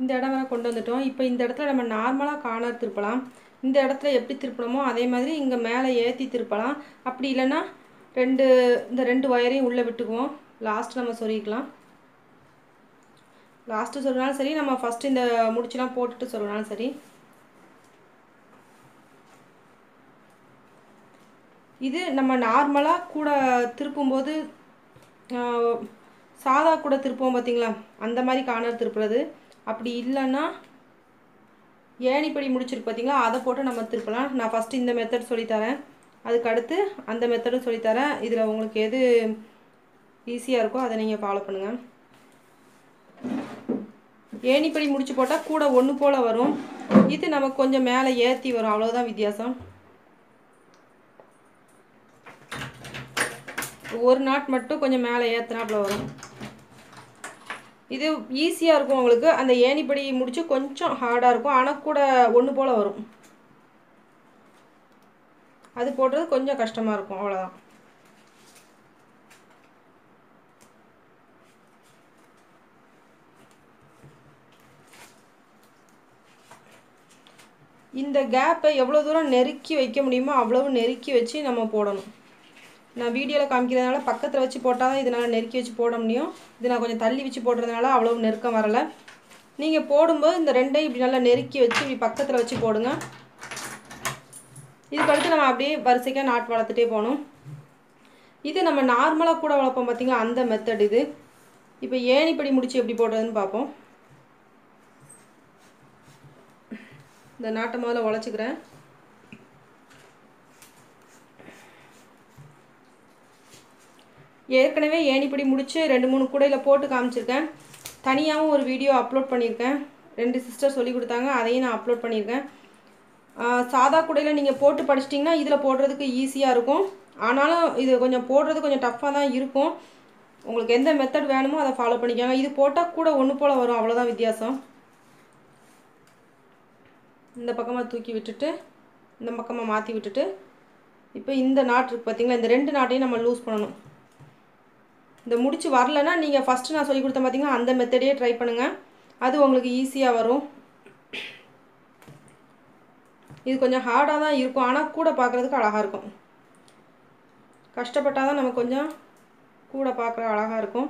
இந்த இடம் வரை கொண்டு வந்துட்டோம். இப்போ இந்த இடத்துல நம்ம நார்மலாக கார்னர் திருப்பலாம். இந்த இடத்துல எப்படி திருப்பணுமோ அதே மாதிரி இங்கே மேலே ஏற்றி திருப்பலாம். அப்படி இல்லைன்னா ரெண்டு இந்த ரெண்டு ஒயரையும் உள்ளே விட்டுக்குவோம். லாஸ்ட் நம்ம சொல்லிக்கலாம். லாஸ்ட்டு சொல்லனாலும் சரி, நம்ம ஃபஸ்ட்டு இந்த முடிச்சுலாம் போட்டுட்டு சொல்லனாலும் சரி. இது நம்ம நார்மலாக கூட திருப்பும்போது சாதா கூட திருப்போம் பார்த்தீங்களா, அந்த மாதிரி கார்னர் திருப்புறது. அப்படி இல்லைன்னா ஏணிப்படி முடிச்சிருக்கு பார்த்தீங்களா, அதை போட்டு நம்ம திருப்பலாம். நான் ஃபஸ்ட்டு இந்த மெத்தட் சொல்லித்தரேன், அதுக்கு அடுத்து அந்த மெத்தடும் சொல்லித்தரேன். இதில் உங்களுக்கு எது ஈஸியாக இருக்கோ அதை நீங்கள் ஃபாலோ பண்ணுங்கள். ஏணிப்படி முடிச்சு போட்டால் கூட ஒன்று போல் வரும். இது நமக்கு கொஞ்சம் மேலே ஏற்றி வரும், அவ்வளோதான் வித்தியாசம். ஒரு நாட் மட்டும் கொஞ்சம் மேலே ஏற்றுனாப்புல வரும். இது ஈஸியாக இருக்கும் உங்களுக்கு. அந்த ஏணிப்படி முடிச்சு கொஞ்சம் ஹார்டாக இருக்கும், ஆனால் கூட ஒன்று போல் வரும். அது போடுறது கொஞ்சம் கஷ்டமாக இருக்கும், அவ்வளோதான். இந்த கேப்பை எவ்வளோ தூரம் நெருக்கி வைக்க முடியுமோ அவ்வளவு நெருக்கி வச்சு நம்ம போடணும். நான் வீடியோவில் காமிக்கிறதுனால பக்கத்தில் வச்சு போட்டால் தான் இதனால் நெருக்கி வச்சு போட முடியும். இது நான் கொஞ்சம் தள்ளி வச்சு போடுறதுனால அவ்வளவு நெருக்கம் வரலை. நீங்கள் போடும்போது இந்த ரெண்டையும் இப்படி நல்லா நெருக்கி வச்சு இப்படி பக்கத்தில் வச்சு போடுங்க. இதுக்கடுத்து நம்ம அப்படியே வரிசைக்காக நாட் வளர்த்துட்டே போகணும். இது நம்ம நார்மலாக கூட வளர்ப்போம் பார்த்திங்களா, அந்த மெத்தட் இது. இப்போ ஏணிப்படி முடிச்சு எப்படி போடுறதுன்னு பார்ப்போம். இந்த நாட்டை முதல்ல உழைச்சிக்கிறேன். ஏற்கனவே ஏணிப்படி முடித்து ரெண்டு மூணு கூடையில் போட்டு காமிச்சிருக்கேன். தனியாகவும் ஒரு வீடியோ அப்லோட் பண்ணியிருக்கேன். ரெண்டு சிஸ்டர் சொல்லி கொடுத்தாங்க, அதையும் நான் அப்லோட் பண்ணியிருக்கேன். சாதா கூடையில் நீங்கள் போட்டு படிச்சிட்டிங்கன்னா இதில் போடுறதுக்கு ஈஸியாக இருக்கும். ஆனாலும் இது கொஞ்சம் போடுறது கொஞ்சம் டஃப்பாக தான் இருக்கும். உங்களுக்கு எந்த மெத்தட் வேணுமோ அதை ஃபாலோ பண்ணிக்கோங்க. இது போட்டால் கூட ஒன்று போல் வரும், அவ்வளோதான் வித்தியாசம். இந்த பக்கமாக தூக்கி விட்டுட்டு இந்த பக்கமாக மாற்றி விட்டுட்டு இப்போ இந்த நாட் இருக்குது பார்த்திங்களா, இந்த ரெண்டு நாட்டையும் நம்ம லூஸ் பண்ணணும். இந்த முடிச்சு வரலன்னா நீங்கள் ஃபஸ்ட்டு நான் சொல்லி கொடுத்தேன் பார்த்திங்கன்னா அந்த மெத்தடையே ட்ரை பண்ணுங்கள், அது உங்களுக்கு ஈஸியாக வரும். இது கொஞ்சம் ஹார்டாக தான் இருக்கும், ஆனால் கூட பார்க்குறதுக்கு அழகாக இருக்கும். கஷ்டப்பட்டால் தான் நமக்கு கொஞ்சம் கூட பார்க்குற அழகாக இருக்கும்.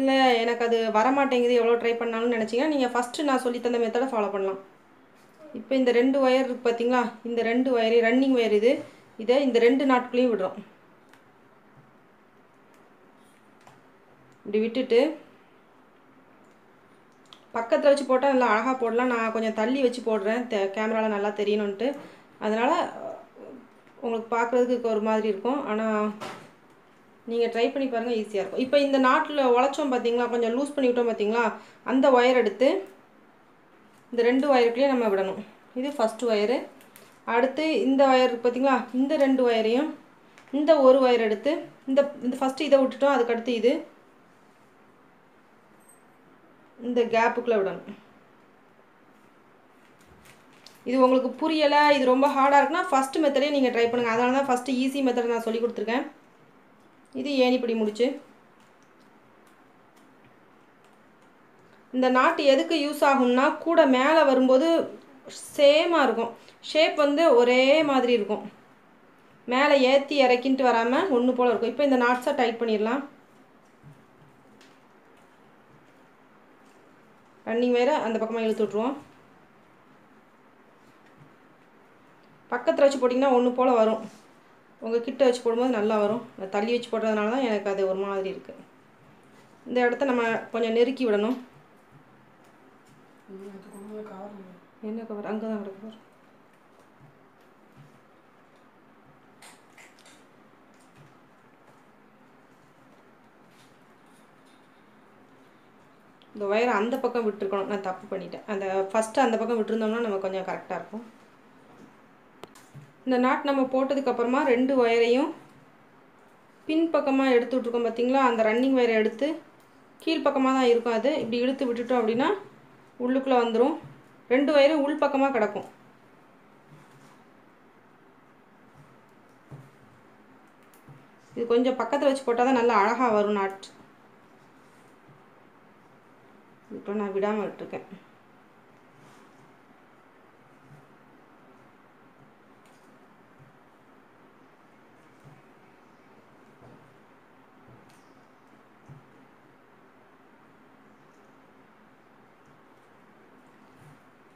இல்லை எனக்கு அது வரமாட்டேங்குது எவ்வளோ ட்ரை பண்ணாலும் நினச்சிங்கன்னா நீங்கள் ஃபஸ்ட்டு நான் சொல்லி தந்த மெத்தடை ஃபாலோ பண்ணலாம். இப்போ இந்த ரெண்டு ஒயர் இருக்குது பார்த்திங்களா, இந்த ரெண்டு ஒயர் ரன்னிங் ஒயர் இது. இதை இந்த ரெண்டு நாட்குள்ளேயும் விடுறோம். இப்படி விட்டுட்டு பக்கத்தில் வச்சு போட்டால் நல்லா அழகாக போடலாம். நான் கொஞ்சம் தள்ளி வச்சு போடுறேன், தே கேமராவில் நல்லா தெரியணுன்ட்டு. அதனால் உங்களுக்கு பார்க்குறதுக்கு ஒரு மாதிரி இருக்கும், ஆனால் நீங்கள் ட்ரை பண்ணி பாருங்கள், ஈஸியாக இருக்கும். இப்போ இந்த நாட்டில் உழைச்சோம் பார்த்திங்களா, கொஞ்சம் லூஸ் பண்ணி விட்டோம் பார்த்திங்களா, அந்த ஒயர் எடுத்து இந்த ரெண்டு ஒயருக்குள்ளேயே நம்ம விடணும். இது ஃபஸ்ட்டு ஒயரு. அடுத்து இந்த ஒயர் பார்த்திங்களா, இந்த ரெண்டு ஒயரையும் இந்த ஒரு ஒயர் எடுத்து இந்த இந்த ஃபஸ்ட்டு இதை விட்டுட்டோம். அதுக்கடுத்து இது இந்த கேப்புக்குள்ளே விடணும். இது உங்களுக்கு புரியலை, இது ரொம்ப ஹார்டாக இருக்குன்னா ஃபஸ்ட்டு மெத்தடே நீங்கள் ட்ரை பண்ணுங்கள். அதனால தான் ஃபஸ்ட்டு ஈஸி மெத்தட் நான் சொல்லி கொடுத்துருக்கேன். இது ஏணிப்படி முடிச்சு. இந்த நாட்டு எதுக்கு யூஸ் ஆகும்னா கூட மேலே வரும்போது சேமாக இருக்கும், ஷேப் வந்து ஒரே மாதிரி இருக்கும். மேலே ஏற்றி இறக்கின்ட்டு வராமல் ஒன்று போல் இருக்கும். இப்போ இந்த நாட்ஸை டைட் பண்ணிடலாம். ரன்னிங் ஒயரை அந்த பக்கமாக இழுத்து விட்ருவோம். பக்கத்தில் வச்சு போட்டிங்கன்னா ஒன்று போல் வரும். உங்கள் கிட்ட வச்சு போடும்போது நல்லா வரும். தள்ளி வச்சு போடுறதுனால தான் எனக்கு அது ஒரு மாதிரி இருக்குது. இந்த இடத்த நம்ம கொஞ்சம் நெருக்கி விடணும். என்ன கவர் அங்கே தான் கிடக்கு. The wire on the pucker would turn at the panita, and the first on the pucker would turn on a character. The knot number port of the copperma, end to wire pin puckama edithu to come a thingla, and the running wire edithu, keel puckama irka, the beaded the vitita of dinner, would look on the room, end to wire wool puckama cadapo. You conja pacata which potta than a laraha or not. நான் விடாம விட்டுருக்கேன்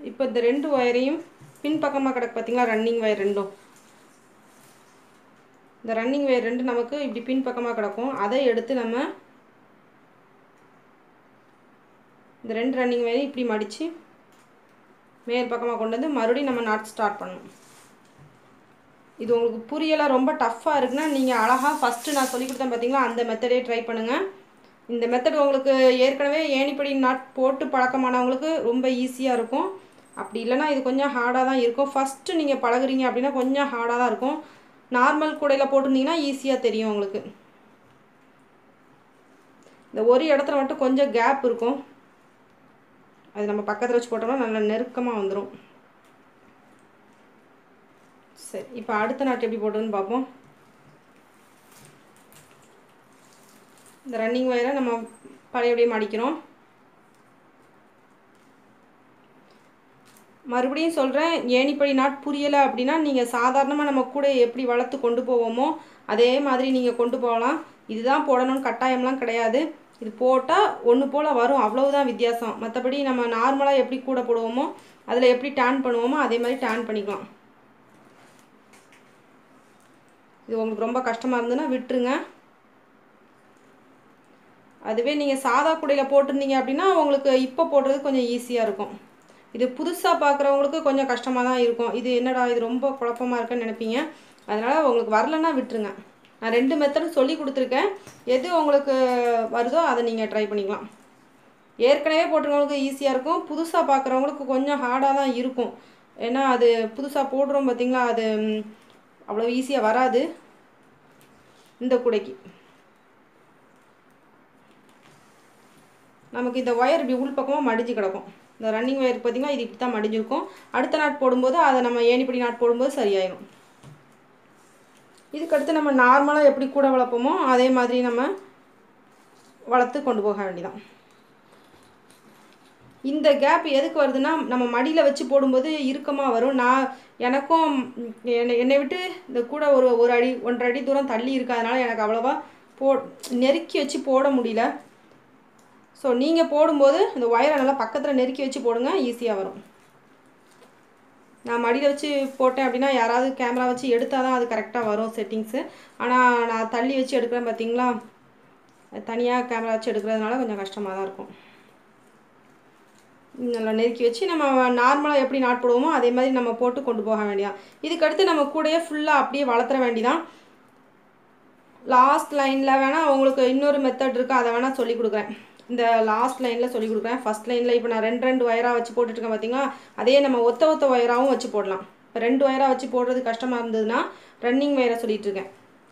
இப்போ இந்த ரெண்டு வயரையும் பின் பக்கமா கடக்கு பாத்தீங்களா running wire ரெண்டும் இந்த ரன்னிங் வயர் ரெண்டு நமக்கு இப்படி பின் பக்கமா கடக்கும் அதை எடுத்து நம்ம The end running very pretty madichi. Mare Pakama Konda, the Marudi Namanat start Pan. This is Puriella Romba Tuffa, Rigna, Alaha, first and Asolicutan Patina, and the method try Pananga. In the method of Yerkaway, anybody not port to Parakamana, Rumba easy Arco. Abdilana is Konya Hada Irko, first Ninga Palagrin Abdina Konya Hada Arco. Normal Kodela Portina, easier Terion look. The worry at the Mata Konja gap Urco. அது நம்ம பக்கத்துல வச்சு போட்டோம்னா நல்ல நெருக்கமா வந்துரும் சரி இப்போ அடுத்த நாட் எப்படி போடுறதுன்னு பாப்போம் இந்த ரன்னிங் வயரை நம்ம பழையபடியே மடிக்கிறோம் மறுபடியும் சொல்றேன் ஏணிப்படி நாட் புரியல அப்படினா நீங்க சாதாரணமா நம்ம கூட எப்படி வளத்து கொண்டு போவோமோ அதே மாதிரி நீங்க கொண்டு போகலாம் இதுதான் போடணும் கட்டாயம்லாம் கிடையாது இது போட்டா ஒண்ணு போல வரும் அவ்வளவுதான் வித்தியாசம் மத்தபடி நம்ம நார்மலா எப்படி கூட போடுவோமோ அதுல எப்படி டான் பண்ணுவோமோ அதே மாதிரி டான் பண்ணிக்கலாம் இது உங்களுக்கு ரொம்ப கஷ்டமா இருந்துனா விட்டுருங்க அதுவே நீங்க சாதா கூடையில போட்டுறீங்க அப்படினா உங்களுக்கு இப்ப போடுறது கொஞ்சம் ஈஸியா இருக்கும் இது புதுசா பார்க்கறவங்களுக்கு கொஞ்சம் கஷ்டமா தான் இருக்கும் இது என்னடா இது ரொம்ப குழப்பமா இருக்குன்னு நினைப்பீங்க அதனால உங்களுக்கு வரலனா விட்டுருங்க நான் ரெண்டு மெத்தட் சொல்லி கொடுத்திருக்கேன் எது உங்களுக்கு வருதோ அதை நீங்க ட்ரை பண்ணிக்கலாம் ஏற்கனவே போட்றவங்களுக்கு ஈஸியா இருக்கும் புதுசா பார்க்கறவங்களுக்கு கொஞ்சம் ஹார்டா தான் இருக்கும் ஏனா அது புதுசா போடுறோம் பாத்தீங்களா அது அவ்வளவு ஈஸியா வராது இந்த கூடைக்கு நமக்கு இந்த வயர் இப்படி உள் பக்கமா மடிஞ்சி கிடக்கும் இந்த ரன்னிங் வயர் பாத்தீங்களா இது இப்படி தான் மடிஞ்சிருக்கும் அடுத்த நாட் போடும்போது அதை நம்ம ஏணிப்படி நாட் போடும்போது சரியாயிடும் இதுக்கு அடுத்து நம்ம நார்மலா எப்படி கூட வளப்போமோ அதே மாதிரி நம்ம வளத்து கொண்டு போக வேண்டியதான் இந்த கேப் எதுக்கு வருதுன்னா நம்ம மடியில வச்சு போடும்போது இறுக்கமா வரும் நான் எனக்கும் என்னை விட்டு இந்த கூட ஒரு ஒரு அடி ஒன்றரை அடி தூரம் தள்ளி இருக்கதனால எனக்கு அவ்வளவா நெருக்கி வச்சு போட முடியல சோ நீங்க போடும்போது இந்த வயரை நல்லா பக்கத்துல நெருக்கி வச்சு போடுங்க ஈஸியா வரும் நான் மடியில வச்சு போட்டேன் அப்படினா யாராவது கேமரா வச்சு எடுத்தாதான் அது கரெக்ட்டா வரும் செட்டிங்ஸ் ஆனா நான் தள்ளி வச்சு எடுக்கறேன் பாத்தீங்களா தனியா கேமரா வச்சு எடுக்கிறதுனால கொஞ்சம் கஷ்டமா தான் இருக்கும் நல்லா நெருக்கி வச்சு நம்ம நார்மலா எப்படி நாட் போடுவோமோ அதே மாதிரி நம்ம போட்டு கொண்டு போக வேண்டியதா இதுக்கு அடுத்து நம்ம கூடைய ஃபுல்லா அப்படியே வளத்தற வேண்டியதான் லாஸ்ட் லைன்ல வேணா உங்களுக்கு இன்னொரு மெத்தட் இருக்கு அத வேணா சொல்லி கொடுக்கிறேன் இந்த லாஸ்ட் லைன்ல சொல்லி கொடுக்கிறேன் ஃபர்ஸ்ட் லைன்ல இப்போ நான் ரெண்டு ரெண்டு வயரா வச்சு போட்டுட்டு இருக்கேன் பாத்தீங்களா அதே நம்ம ஒத்த ஒத்த வயராவும் வச்சு போடலாம் இப்போ ரெண்டு வயரா வச்சு போடுறது கஷ்டமா இருந்ததுனா ரன்னிங் வயரா சொல்லிட்டு இருக்கேன்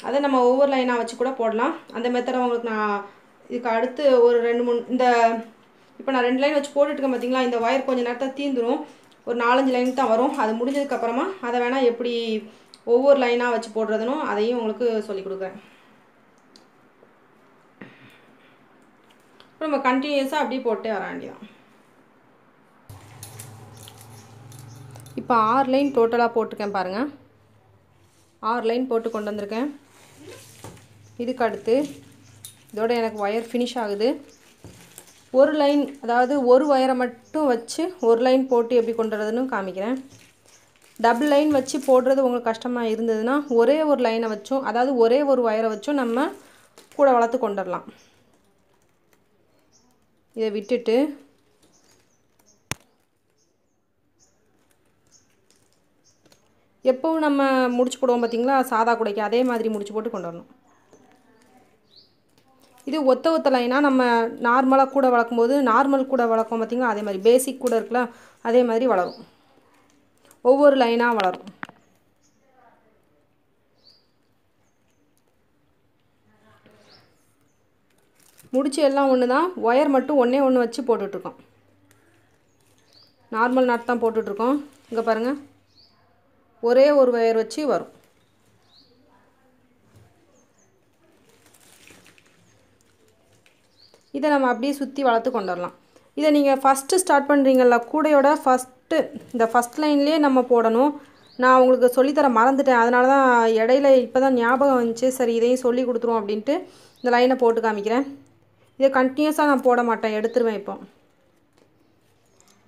அத நம்ம ஓவர் லைனா வச்சு கூட போடலாம் அந்த மெத்தட உங்களுக்கு நான் இதுக்கு அடுத்து ஒரு ரெண்டு மூணு இந்த இப்போ நான் ரெண்டு லைன் வச்சு போட்டுட்டு இருக்கேன் பாத்தீங்களா இந்த வயர் கொஞ்ச நேரத்துல தீந்துரும் ஒரு நாலஞ்சு லைன் தான் வரும் அது முடிஞ்சதுக்கு அப்புறமா அத வேணா எப்படி ஓவர் லைனா வச்சு போடுறதுனோ அதையும் உங்களுக்கு சொல்லி கொடுக்கிறேன் நம்ம கண்டினியூஸா அப்படியே போட்டு வர வேண்டியதான் இப்போ ஆறு லைன் டோட்டலா போட்டுக்கேன் பாருங்க ஆறு லைன் போட்டு கொண்டு வந்திருக்கேன் இதுக்கு அடுத்து இதோட எனக்கு வயர் finish ஆகுது ஒரு லைன் அதாவது ஒரு வயரை மட்டும் வச்சு ஒரு லைன் போட்டு எப்படி கொண்டு வரதுன்னு காமிக்கிறேன் டபுள் லைன் வச்சு போடுறது உங்களுக்கு கஷ்டமா இருந்ததுனா ஒரே ஒரு லைனை வச்சோம் அதாவது ஒரே ஒரு வயரை வச்சோம் நம்ம கூட வளத்து கொண்டு வரலாம் இதை விட்டுட்டு எப்பவும் நம்ம முடிச்சு போடுவோம் பாத்தீங்களா சாதா கூடைக்கு அதே மாதிரி முடிச்சு போட்டு கொண்டு வரணும் இது ஒத்த ஒத்த லைனா நம்ம நார்மலா கூட வளக்கும்போது நார்மல் கூட வளக்கும் பாத்தீங்களா அதே மாதிரி பேசிக் கூட இருக்குல அதே மாதிரி வளரும் ஒவ்வொரு லைனா வளரும் முடிச்சு எல்லாம் ஒண்ணுதான் வயர் மட்டும் ஒண்ணே ஒண்ணு வச்சு போட்டுட்டு இருக்கோம் நார்மல் நாட் தான் போட்டுட்டு இருக்கோம் இங்க பாருங்க ஒரே ஒரு வயர் வச்சு வரும் இத நாம அப்படியே சுத்தி வளத்து கொண்டு வரலாம் இத நீங்க ஃபர்ஸ்ட் ஸ்டார்ட் பண்றீங்கல கூடையோட ஃபர்ஸ்ட் இந்த ஃபர்ஸ்ட் லைன்லயே நம்ம போடணும் நான் உங்களுக்கு சொல்லி தர மறந்துட்டேன் அதனால தான் இடையில இப்பதான் ஞாபகம் வந்துச்சு சரி இதையும் சொல்லி கொடுத்துறோம் அப்படிட்டு இந்த லைனை போட்டு காமிக்கிறேன் இத கண்டினியூஸா நான் போட மாட்டேன் எடுத்துறேன் இப்போ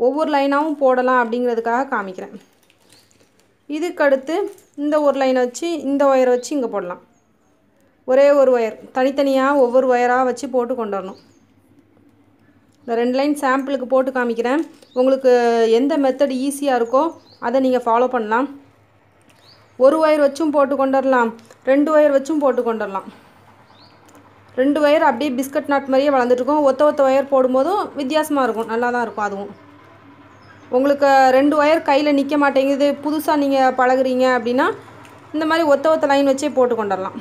ஒவ்வொரு லைனாவும் போடலாம் அப்படிங்கிறதுக்காக காமிக்கிறேன் இதுக்கு அடுத்து இந்த ஒரு லைனை வச்சு இந்த வயர் வச்சு இங்க போடலாம் ஒரே ஒரு வயர் தனித்தனியா ஒவ்வொரு வயரா வச்சு போட்டு கொண்டு வரணும் இந்த ரெண்டு லைன் சாம்பிளுக்கு போட்டு காமிக்கிறேன் உங்களுக்கு எந்த மெத்தட் ஈஸியா இருக்கோ அத நீங்க ஃபாலோ பண்ணலாம் ஒரு வயர் வச்சும் போட்டு கொண்டு வரலாம் ரெண்டு வயர் வச்சும் போட்டு கொண்டு வரலாம் ரெண்டு வயர் அப்படியே பிஸ்கட் நாட் மாதிரியே வளர்ந்துட்டுக்கும் ஒத்த ஒத்த வயர் போடும்போது வித்தியாசமா இருக்கும் நல்லா தான் இருக்கும் அதுவும் உங்களுக்கு ரெண்டு வயர் கையில நிக்க மாட்டேங்குது புதுசா நீங்க பழகுறீங்க அப்படினா இந்த மாதிரி ஒத்த ஒத்த லைன் வச்சே போட்டு கொண்டு வரலாம்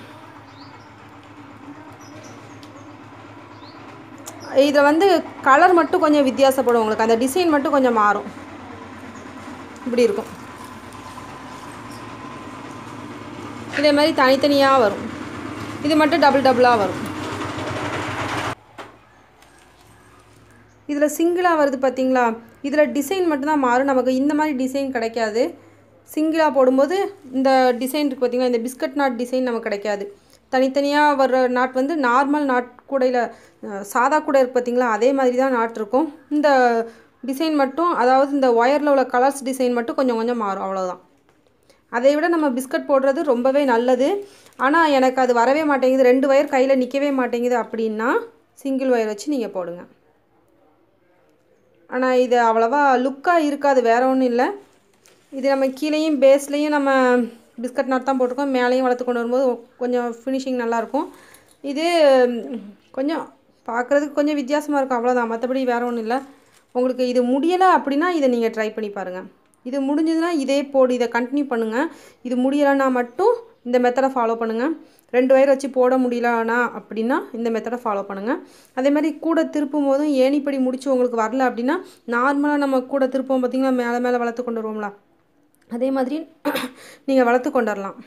இது வந்து கலர் மட்டும் கொஞ்சம் வித்தியாசப்படும் உங்களுக்கு அந்த டிசைன் மட்டும் கொஞ்சம் மாறும் இப்படி இருக்கும் இதே மாதிரி தனித்தனியா வரும் இது மட்டும் டபுள் டபுளா வரும் இதுல சிங்கிளா வருது பாத்தீங்களா இதுல டிசைன் மட்டும் தான் மாறும் நமக்கு இந்த மாதிரி டிசைன் கிடைக்காது சிங்கிளா போடும்போது இந்த டிசைன் இருக்கு பாத்தீங்களா இந்த பிஸ்கட் நாட் டிசைன் நமக்கு கிடைக்காது தனித்தனியா வர நாட் வந்து நார்மல் நாட் கூடையில சாதா கூட இருக்கு பாத்தீங்களா அதே மாதிரி தான் நாட் இருக்கும் இந்த டிசைன் மட்டும் அதாவது இந்த வயர்ல உள்ள கலர்ஸ் டிசைன் மட்டும் கொஞ்சம் கொஞ்சம் மாறும் அவ்வளவுதான் அதை விட நம்ம பிஸ்கட் போடுறது ரொம்பவே நல்லது ஆனா எனக்கு அது வரவே மாட்டேங்குது ரெண்டு வயர் கையில நிக்கவே மாட்டேங்குது அப்படினா சிங்கிள் வயர் வச்சு நீங்க போடுங்க ஆனா இது அவ்வளவா லுக்கா இருக்காது வேற ஒண்ணும் இல்ல இது நம்ம கீழேயும் பேஸ்லயும் நம்ம பிஸ்கட் நாட் தான் போட்டுறோம் மேலையும் வளத்து கொண்டு வரும்போது கொஞ்சம் ஃபினிஷிங் நல்லா இருக்கும் இது கொஞ்சம் பார்க்கிறதுக்கு கொஞ்சம் வித்தியாசமா இருக்கும் அவ்வளவுதான் மத்தபடி வேற ஒண்ணும் இல்ல உங்களுக்கு இது முடியல அப்படினா இத நீங்க ட்ரை பண்ணி பாருங்க இது முடிஞ்சதுனா இதே போடு இத கண்டினியூ பண்ணுங்க இது முடியலனா மட்டும் இந்த மெத்தட ஃபாலோ பண்ணுங்க ரெண்டு வயர் வச்சு போட முடியலனா அப்படினா இந்த மெத்தட ஃபாலோ பண்ணுங்க அதே மாதிரி கூட திருப்பும்போது ஏணிப்படி முடிச்சு உங்களுக்கு வரல அப்படினா நார்மலா நம்ம கூட திருப்போம் பாத்தீங்களா மேல மேல வளத்து கொண்டு வருவோம்ல அதே மாதிரி நீங்க வளத்து கொண்டு வரலாம்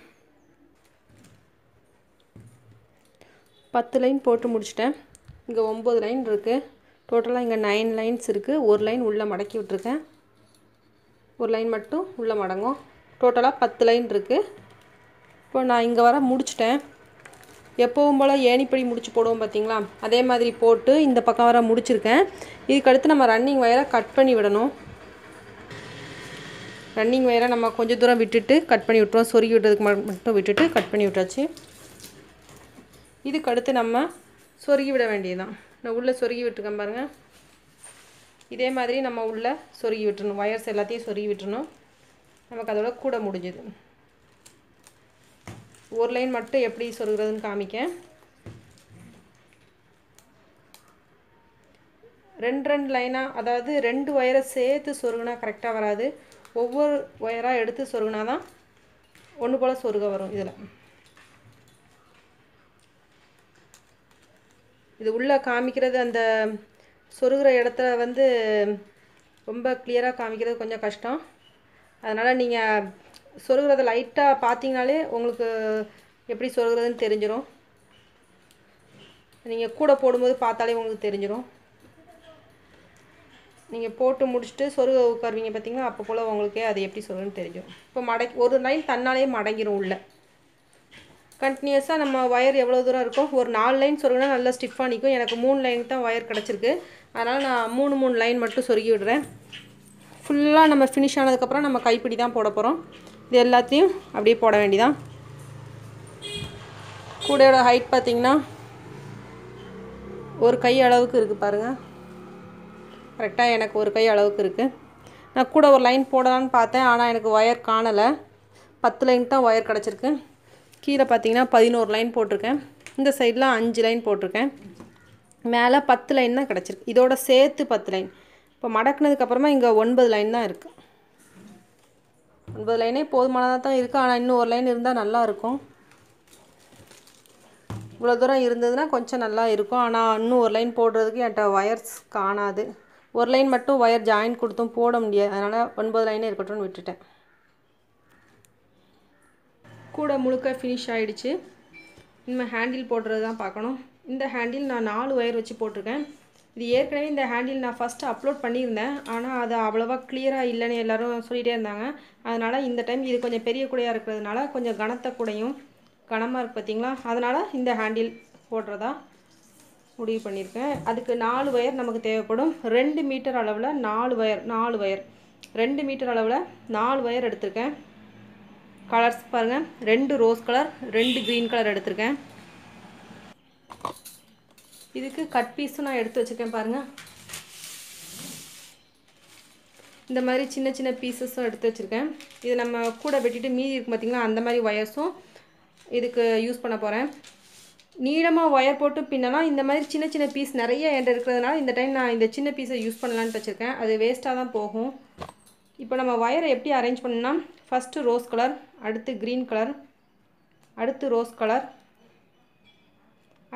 ten லைன் போட்டு முடிச்சிட்டேன் இங்க nine லைன் இருக்கு டோட்டலா இங்க nine லைன்ஸ் இருக்கு ஒரு லைன் உள்ள மடக்கி விட்டுருக்கேன் ஒரு லைன் மட்டும் உள்ள மடங்கும் டோட்டலா ten லைன் இருக்கு இப்போ நான் இங்க வர முடிச்சிட்டேன் எப்பவும் போல ஏணிப்படி முடிச்சு போடுவோம் பாத்தீங்களா அதே மாதிரி போட்டு இந்த பக்கம் வர முடிச்சிருக்கேன் இதுக்கு அடுத்து நம்ம ரன்னிங் வயரை கட் பண்ணி விடணும் ரன்னிங் வயரை நம்ம கொஞ்ச தூரம் விட்டுட்டு கட் பண்ணி விட்டுறோம் சொருகி விட்டதுக்கு மட்டும் விட்டுட்டு கட் பண்ணி விட்டாச்சு இதுக்கு அடுத்து நம்ம சொருகி விட வேண்டியதுதான் நான் உள்ள சொருகி விட்டுக்கேன் பாருங்க இதே மாதிரி நம்ம உள்ள சொருகி விட்டுறணும் வயர்ஸ் எல்லாத்தையும் சொருகி விட்டுறணும் நமக்கு அதோட கூட முடிஞ்சது ஒரு லைன் மட்டும் எப்படி சொருகிறதுன்னு காமிக்கேன் ரெண்டு ரெண்டு லைனா அதாவது ரெண்டு வயரை சேர்த்து சொருகினா கரெக்ட்டா வராது ஒவ்வொரு வயரா எடுத்து சொருகினாதான் ஒண்ணு போல சொருக வரும் இதுல இது உள்ள காமிக்கிறது அந்த சொருகுற இடத்துல வந்து ரொம்ப கிளியரா காமிக்கிறது கொஞ்சம் கஷ்டம் அதனால நீங்க சொருகுறத லைட்டா பாத்தீங்களாலே உங்களுக்கு எப்படி சொருகுறதுன்னு தெரிஞ்சிரும் நீங்க கூட போடும்போது பார்த்தாலே உங்களுக்கு தெரிஞ்சிரும் நீங்க போட்டு முடிச்சிட்டு சொருக உட்கார்வீங்க பாத்தீங்களா அப்ப போல உங்களுக்கு அது எப்படி சொருகுன்னு தெரியும் இப்ப மடக்கி ஒரு லைன் தன்னாலே மடங்கிரும் உள்ள கண்டினியூஸா நம்ம வயர் எவ்வளவு தூரம் இருக்கோ ஒரு four லைன் சொருகுனா நல்லா ஸ்டிஃபா நிக்கும் எனக்கு three லைன் தான் வயர் கிடைச்சிருக்கு அதனால நான் மூணு மூணு லைன் மட்டும் சொருகி விடுறேன் ஃபுல்லா நம்ம finish ஆனதுக்கு அப்புறம் நம்ம கைப்பிடி தான் போட போறோம் இது எல்லாத்தையும் அப்படியே போட வேண்டியதான் கூடையோட ஹைட் பாத்தீங்கன்னா ஒரு கை அளவுக்கு இருக்கு பாருங்க கரெக்ட்டா எனக்கு ஒரு கை அளவுக்கு இருக்கு நான் கூட ஒரு லைன் போடலாம்னு பார்த்தேன் ஆனா எனக்கு வயர் காணல ten லைன் தான் வயர் கிடைச்சிருக்கு கீழ பாத்தீங்கன்னா eleven லைன் போட்டுருக்கேன் இந்த சைடுல five லைன் போட்டுருக்கேன் மேலே பத்து லைன் தான் கிடச்சிருக்கு. இதோட சேர்த்து பத்து லைன். இப்போ மடக்குனதுக்கப்புறமா இங்கே ஒன்பது லைன் தான் இருக்குது. ஒன்பது லைனே போதுமானதாக தான் இருக்குது. ஆனால் இன்னும் ஒரு லைன் இருந்தால் நல்லாயிருக்கும். இவ்வளோ தூரம் இருந்ததுன்னா கொஞ்சம் நல்லா இருக்கும். ஆனால் இன்னும் ஒரு லைன் போடுறதுக்கு என்கிட்ட ஒயர்ஸ் காணாது. ஒரு லைன் மட்டும் ஒயர் ஜாயின் கொடுத்தும் போட முடியாது. அதனால் ஒன்பது லைனே இருக்கட்டும்னு விட்டுட்டேன். கூட முழுக்க ஃபினிஷ் ஆகிடுச்சு. இனிமேல் ஹேண்டில் போடுறது தான் பார்க்கணும். இந்த ஹேண்டில் நான் நாலு ஒயர் வச்சு போட்டிருக்கேன். இது ஏற்கனவே இந்த ஹேண்டில் நான் ஃபஸ்ட்டு அப்லோட் பண்ணியிருந்தேன். ஆனால் அது அவ்வளோவா கிளியராக இல்லைன்னு எல்லோரும் சொல்லிகிட்டே இருந்தாங்க. அதனால் இந்த டைம் இது கொஞ்சம் பெரிய கூடையாக இருக்கிறதுனால கொஞ்சம் கனத்த கூடையும் கனமாக இருக்குது பார்த்திங்களா. அதனால் இந்த ஹேண்டில் போடுறதா முடிவு பண்ணியிருக்கேன். அதுக்கு நாலு ஒயர் நமக்கு தேவைப்படும். ரெண்டு மீட்டர் அளவில் நாலு ஒயர் நாலு ஒயர் ரெண்டு மீட்டர் அளவில் நாலு ஒயர் எடுத்திருக்கேன். கலர்ஸ் பாருங்கள், ரெண்டு ரோஸ் கலர் ரெண்டு க்ரீன் கலர் எடுத்திருக்கேன். இதுக்கு கட் பீஸும் நான் எடுத்து வச்சுருக்கேன் பாருங்கள். இந்த மாதிரி சின்ன சின்ன பீசஸும் எடுத்து வச்சுருக்கேன். இது நம்ம கூட வெட்டிட்டு மீதி இருக்கும் பார்த்திங்கன்னா அந்த மாதிரி ஒயர்ஸும் இதுக்கு யூஸ் பண்ண போகிறேன். நீளமாக ஒயர் போட்டு பின்னலாம். இந்த மாதிரி சின்ன சின்ன பீஸ் நிறைய என்கிட்ட இருக்கிறதுனால இந்த டைம் நான் இந்த சின்ன பீஸை யூஸ் பண்ணலான்னு வச்சுருக்கேன். அது வேஸ்ட்டாக தான் போகும். இப்போ நம்ம ஒயரை எப்படி அரேஞ்ச் பண்ணோம்னா, ஃபஸ்ட்டு ரோஸ் கலர், அடுத்து க்ரீன் கலர், அடுத்து ரோஸ் கலர்,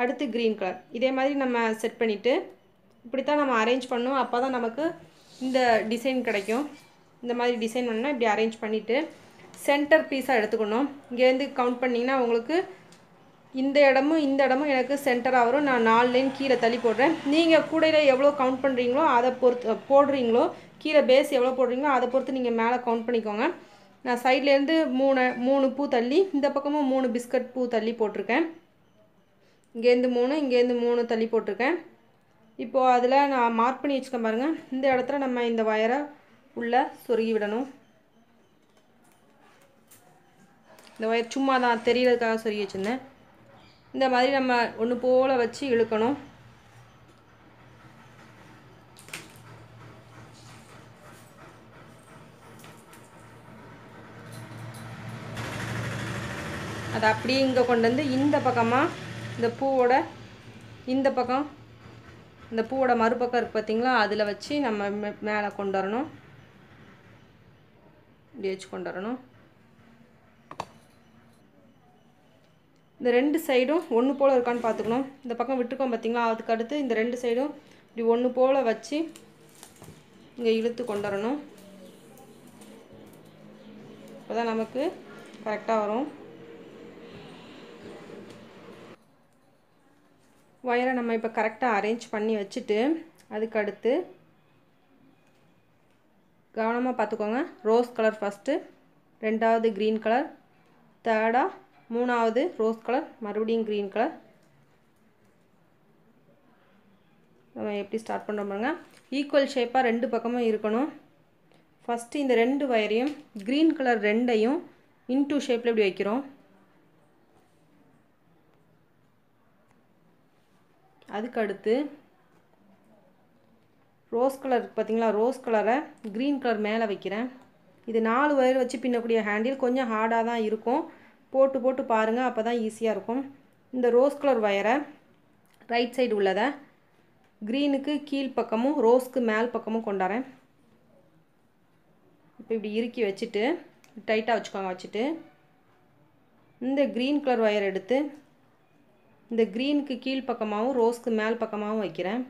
அடுத்து க்ரீன் கலர். இதே மாதிரி நம்ம செட் பண்ணிவிட்டு இப்படி தான் நம்ம அரேஞ்ச் பண்ணணும். அப்போ தான் நமக்கு இந்த டிசைன் கிடைக்கும். இந்த மாதிரி டிசைன் பண்ணால் இப்படி அரேஞ்ச் பண்ணிவிட்டு சென்டர் பீஸாக எடுத்துக்கணும். இங்கேருந்து கவுண்ட் பண்ணிங்கன்னா உங்களுக்கு இந்த இடமும் இந்த இடமும் எனக்கு சென்டராக வரும். நான் நாலு லைன் கீழே தள்ளி போடுறேன். நீங்கள் கூடையில் எவ்வளோ கவுண்ட் பண்ணுறீங்களோ அதை பொறுத்து போடுறீங்களோ கீழே பேஸ் எவ்வளோ போடுறீங்களோ அதை பொறுத்து நீங்கள் மேலே கவுண்ட் பண்ணிக்கோங்க. நான் சைட்லேருந்து மூணு மூணு பூ தள்ளி இந்த பக்கமும் மூணு பிஸ்கட் பூ தள்ளி போட்டிருக்கேன். இங்கேருந்து மூணு இங்கேருந்து மூணு தள்ளி போட்டிருக்கேன். இப்போது அதில் நான் மார்க் பண்ணி வச்சுக்கேன் பாருங்கள். இந்த இடத்துல நம்ம இந்த வயரை உள்ளே சொருகி விடணும். இந்த வயர் சும்மா தான் தெரியறதுக்காக சொருகி வச்சுருந்தேன். இந்த மாதிரி நம்ம ஒன்று போல் வச்சு இழுக்கணும். அதை அப்படியே இங்கே கொண்டு வந்து இந்த பக்கமாக இந்த பூவோட இந்த பக்கம் இந்த பூவோட மறுபக்கம் இருக்குது பார்த்திங்களா, அதில் வச்சு நம்ம மேலே கொண்டு வரணும். இப்படி வச்சு கொண்டு வரணும். இந்த ரெண்டு சைடும் ஒன்று போல் இருக்கான்னு பார்த்துக்கணும். இந்த பக்கம் விட்டுருக்கோம் பார்த்திங்களா, அதுக்கு அடுத்து இந்த ரெண்டு சைடும் இப்படி ஒன்று போல் வச்சு இங்கே இழுத்து கொண்டு வரணும். அப்போ தான் நமக்கு கரெக்டாக வரும். ஒயரை நம்ம இப்போ கரெக்டாக அரேஞ்ச் பண்ணி வச்சுட்டு அதுக்கடுத்து கவனமாக பார்த்துக்கோங்க. ரோஸ் கலர் ஃபஸ்ட்டு, ரெண்டாவது க்ரீன் கலர், தேர்டாக மூணாவது ரோஸ் கலர், மறுபடியும் க்ரீன் கலர். நம்ம எப்படி ஸ்டார்ட் பண்ணுறோம் பாருங்கள். ஈக்குவல் ஷேப்பாக ரெண்டு பக்கமும் இருக்கணும். ஃபஸ்ட்டு இந்த ரெண்டு வயரையும் க்ரீன் கலர் ரெண்டையும் இன்டூ ஷேப்பில் இப்படி வைக்கிறோம். அதுக்கடுத்து ரோஸ் கலர் பார்த்திங்களா, ரோஸ் கலரை க்ரீன் கலர் மேலே வைக்கிறேன். இது நாலு வயர் வச்சு பின்னக்கூடிய ஹேண்டில் கொஞ்சம் ஹார்டாக தான் இருக்கும். போட்டு போட்டு பாருங்கள், அப்போ தான் ஈஸியாக இருக்கும். இந்த ரோஸ் கலர் வயரை ரைட் சைடு உள்ளதை க்ரீனுக்கு கீழ்ப்பக்கமும் ரோஸ்க்கு மேல் பக்கமும் கொண்டாறேன். இப்போ இப்படி இறுக்கி வச்சுட்டு டைட்டாக வச்சுக்கோங்க. வச்சுட்டு இந்த க்ரீன் கலர் வயர் எடுத்து இந்த க்ரீனுக்கு கீழ்ப்பக்கமாகவும் ரோஸ்க்கு மேல் பக்கமாகவும் வைக்கிறேன்.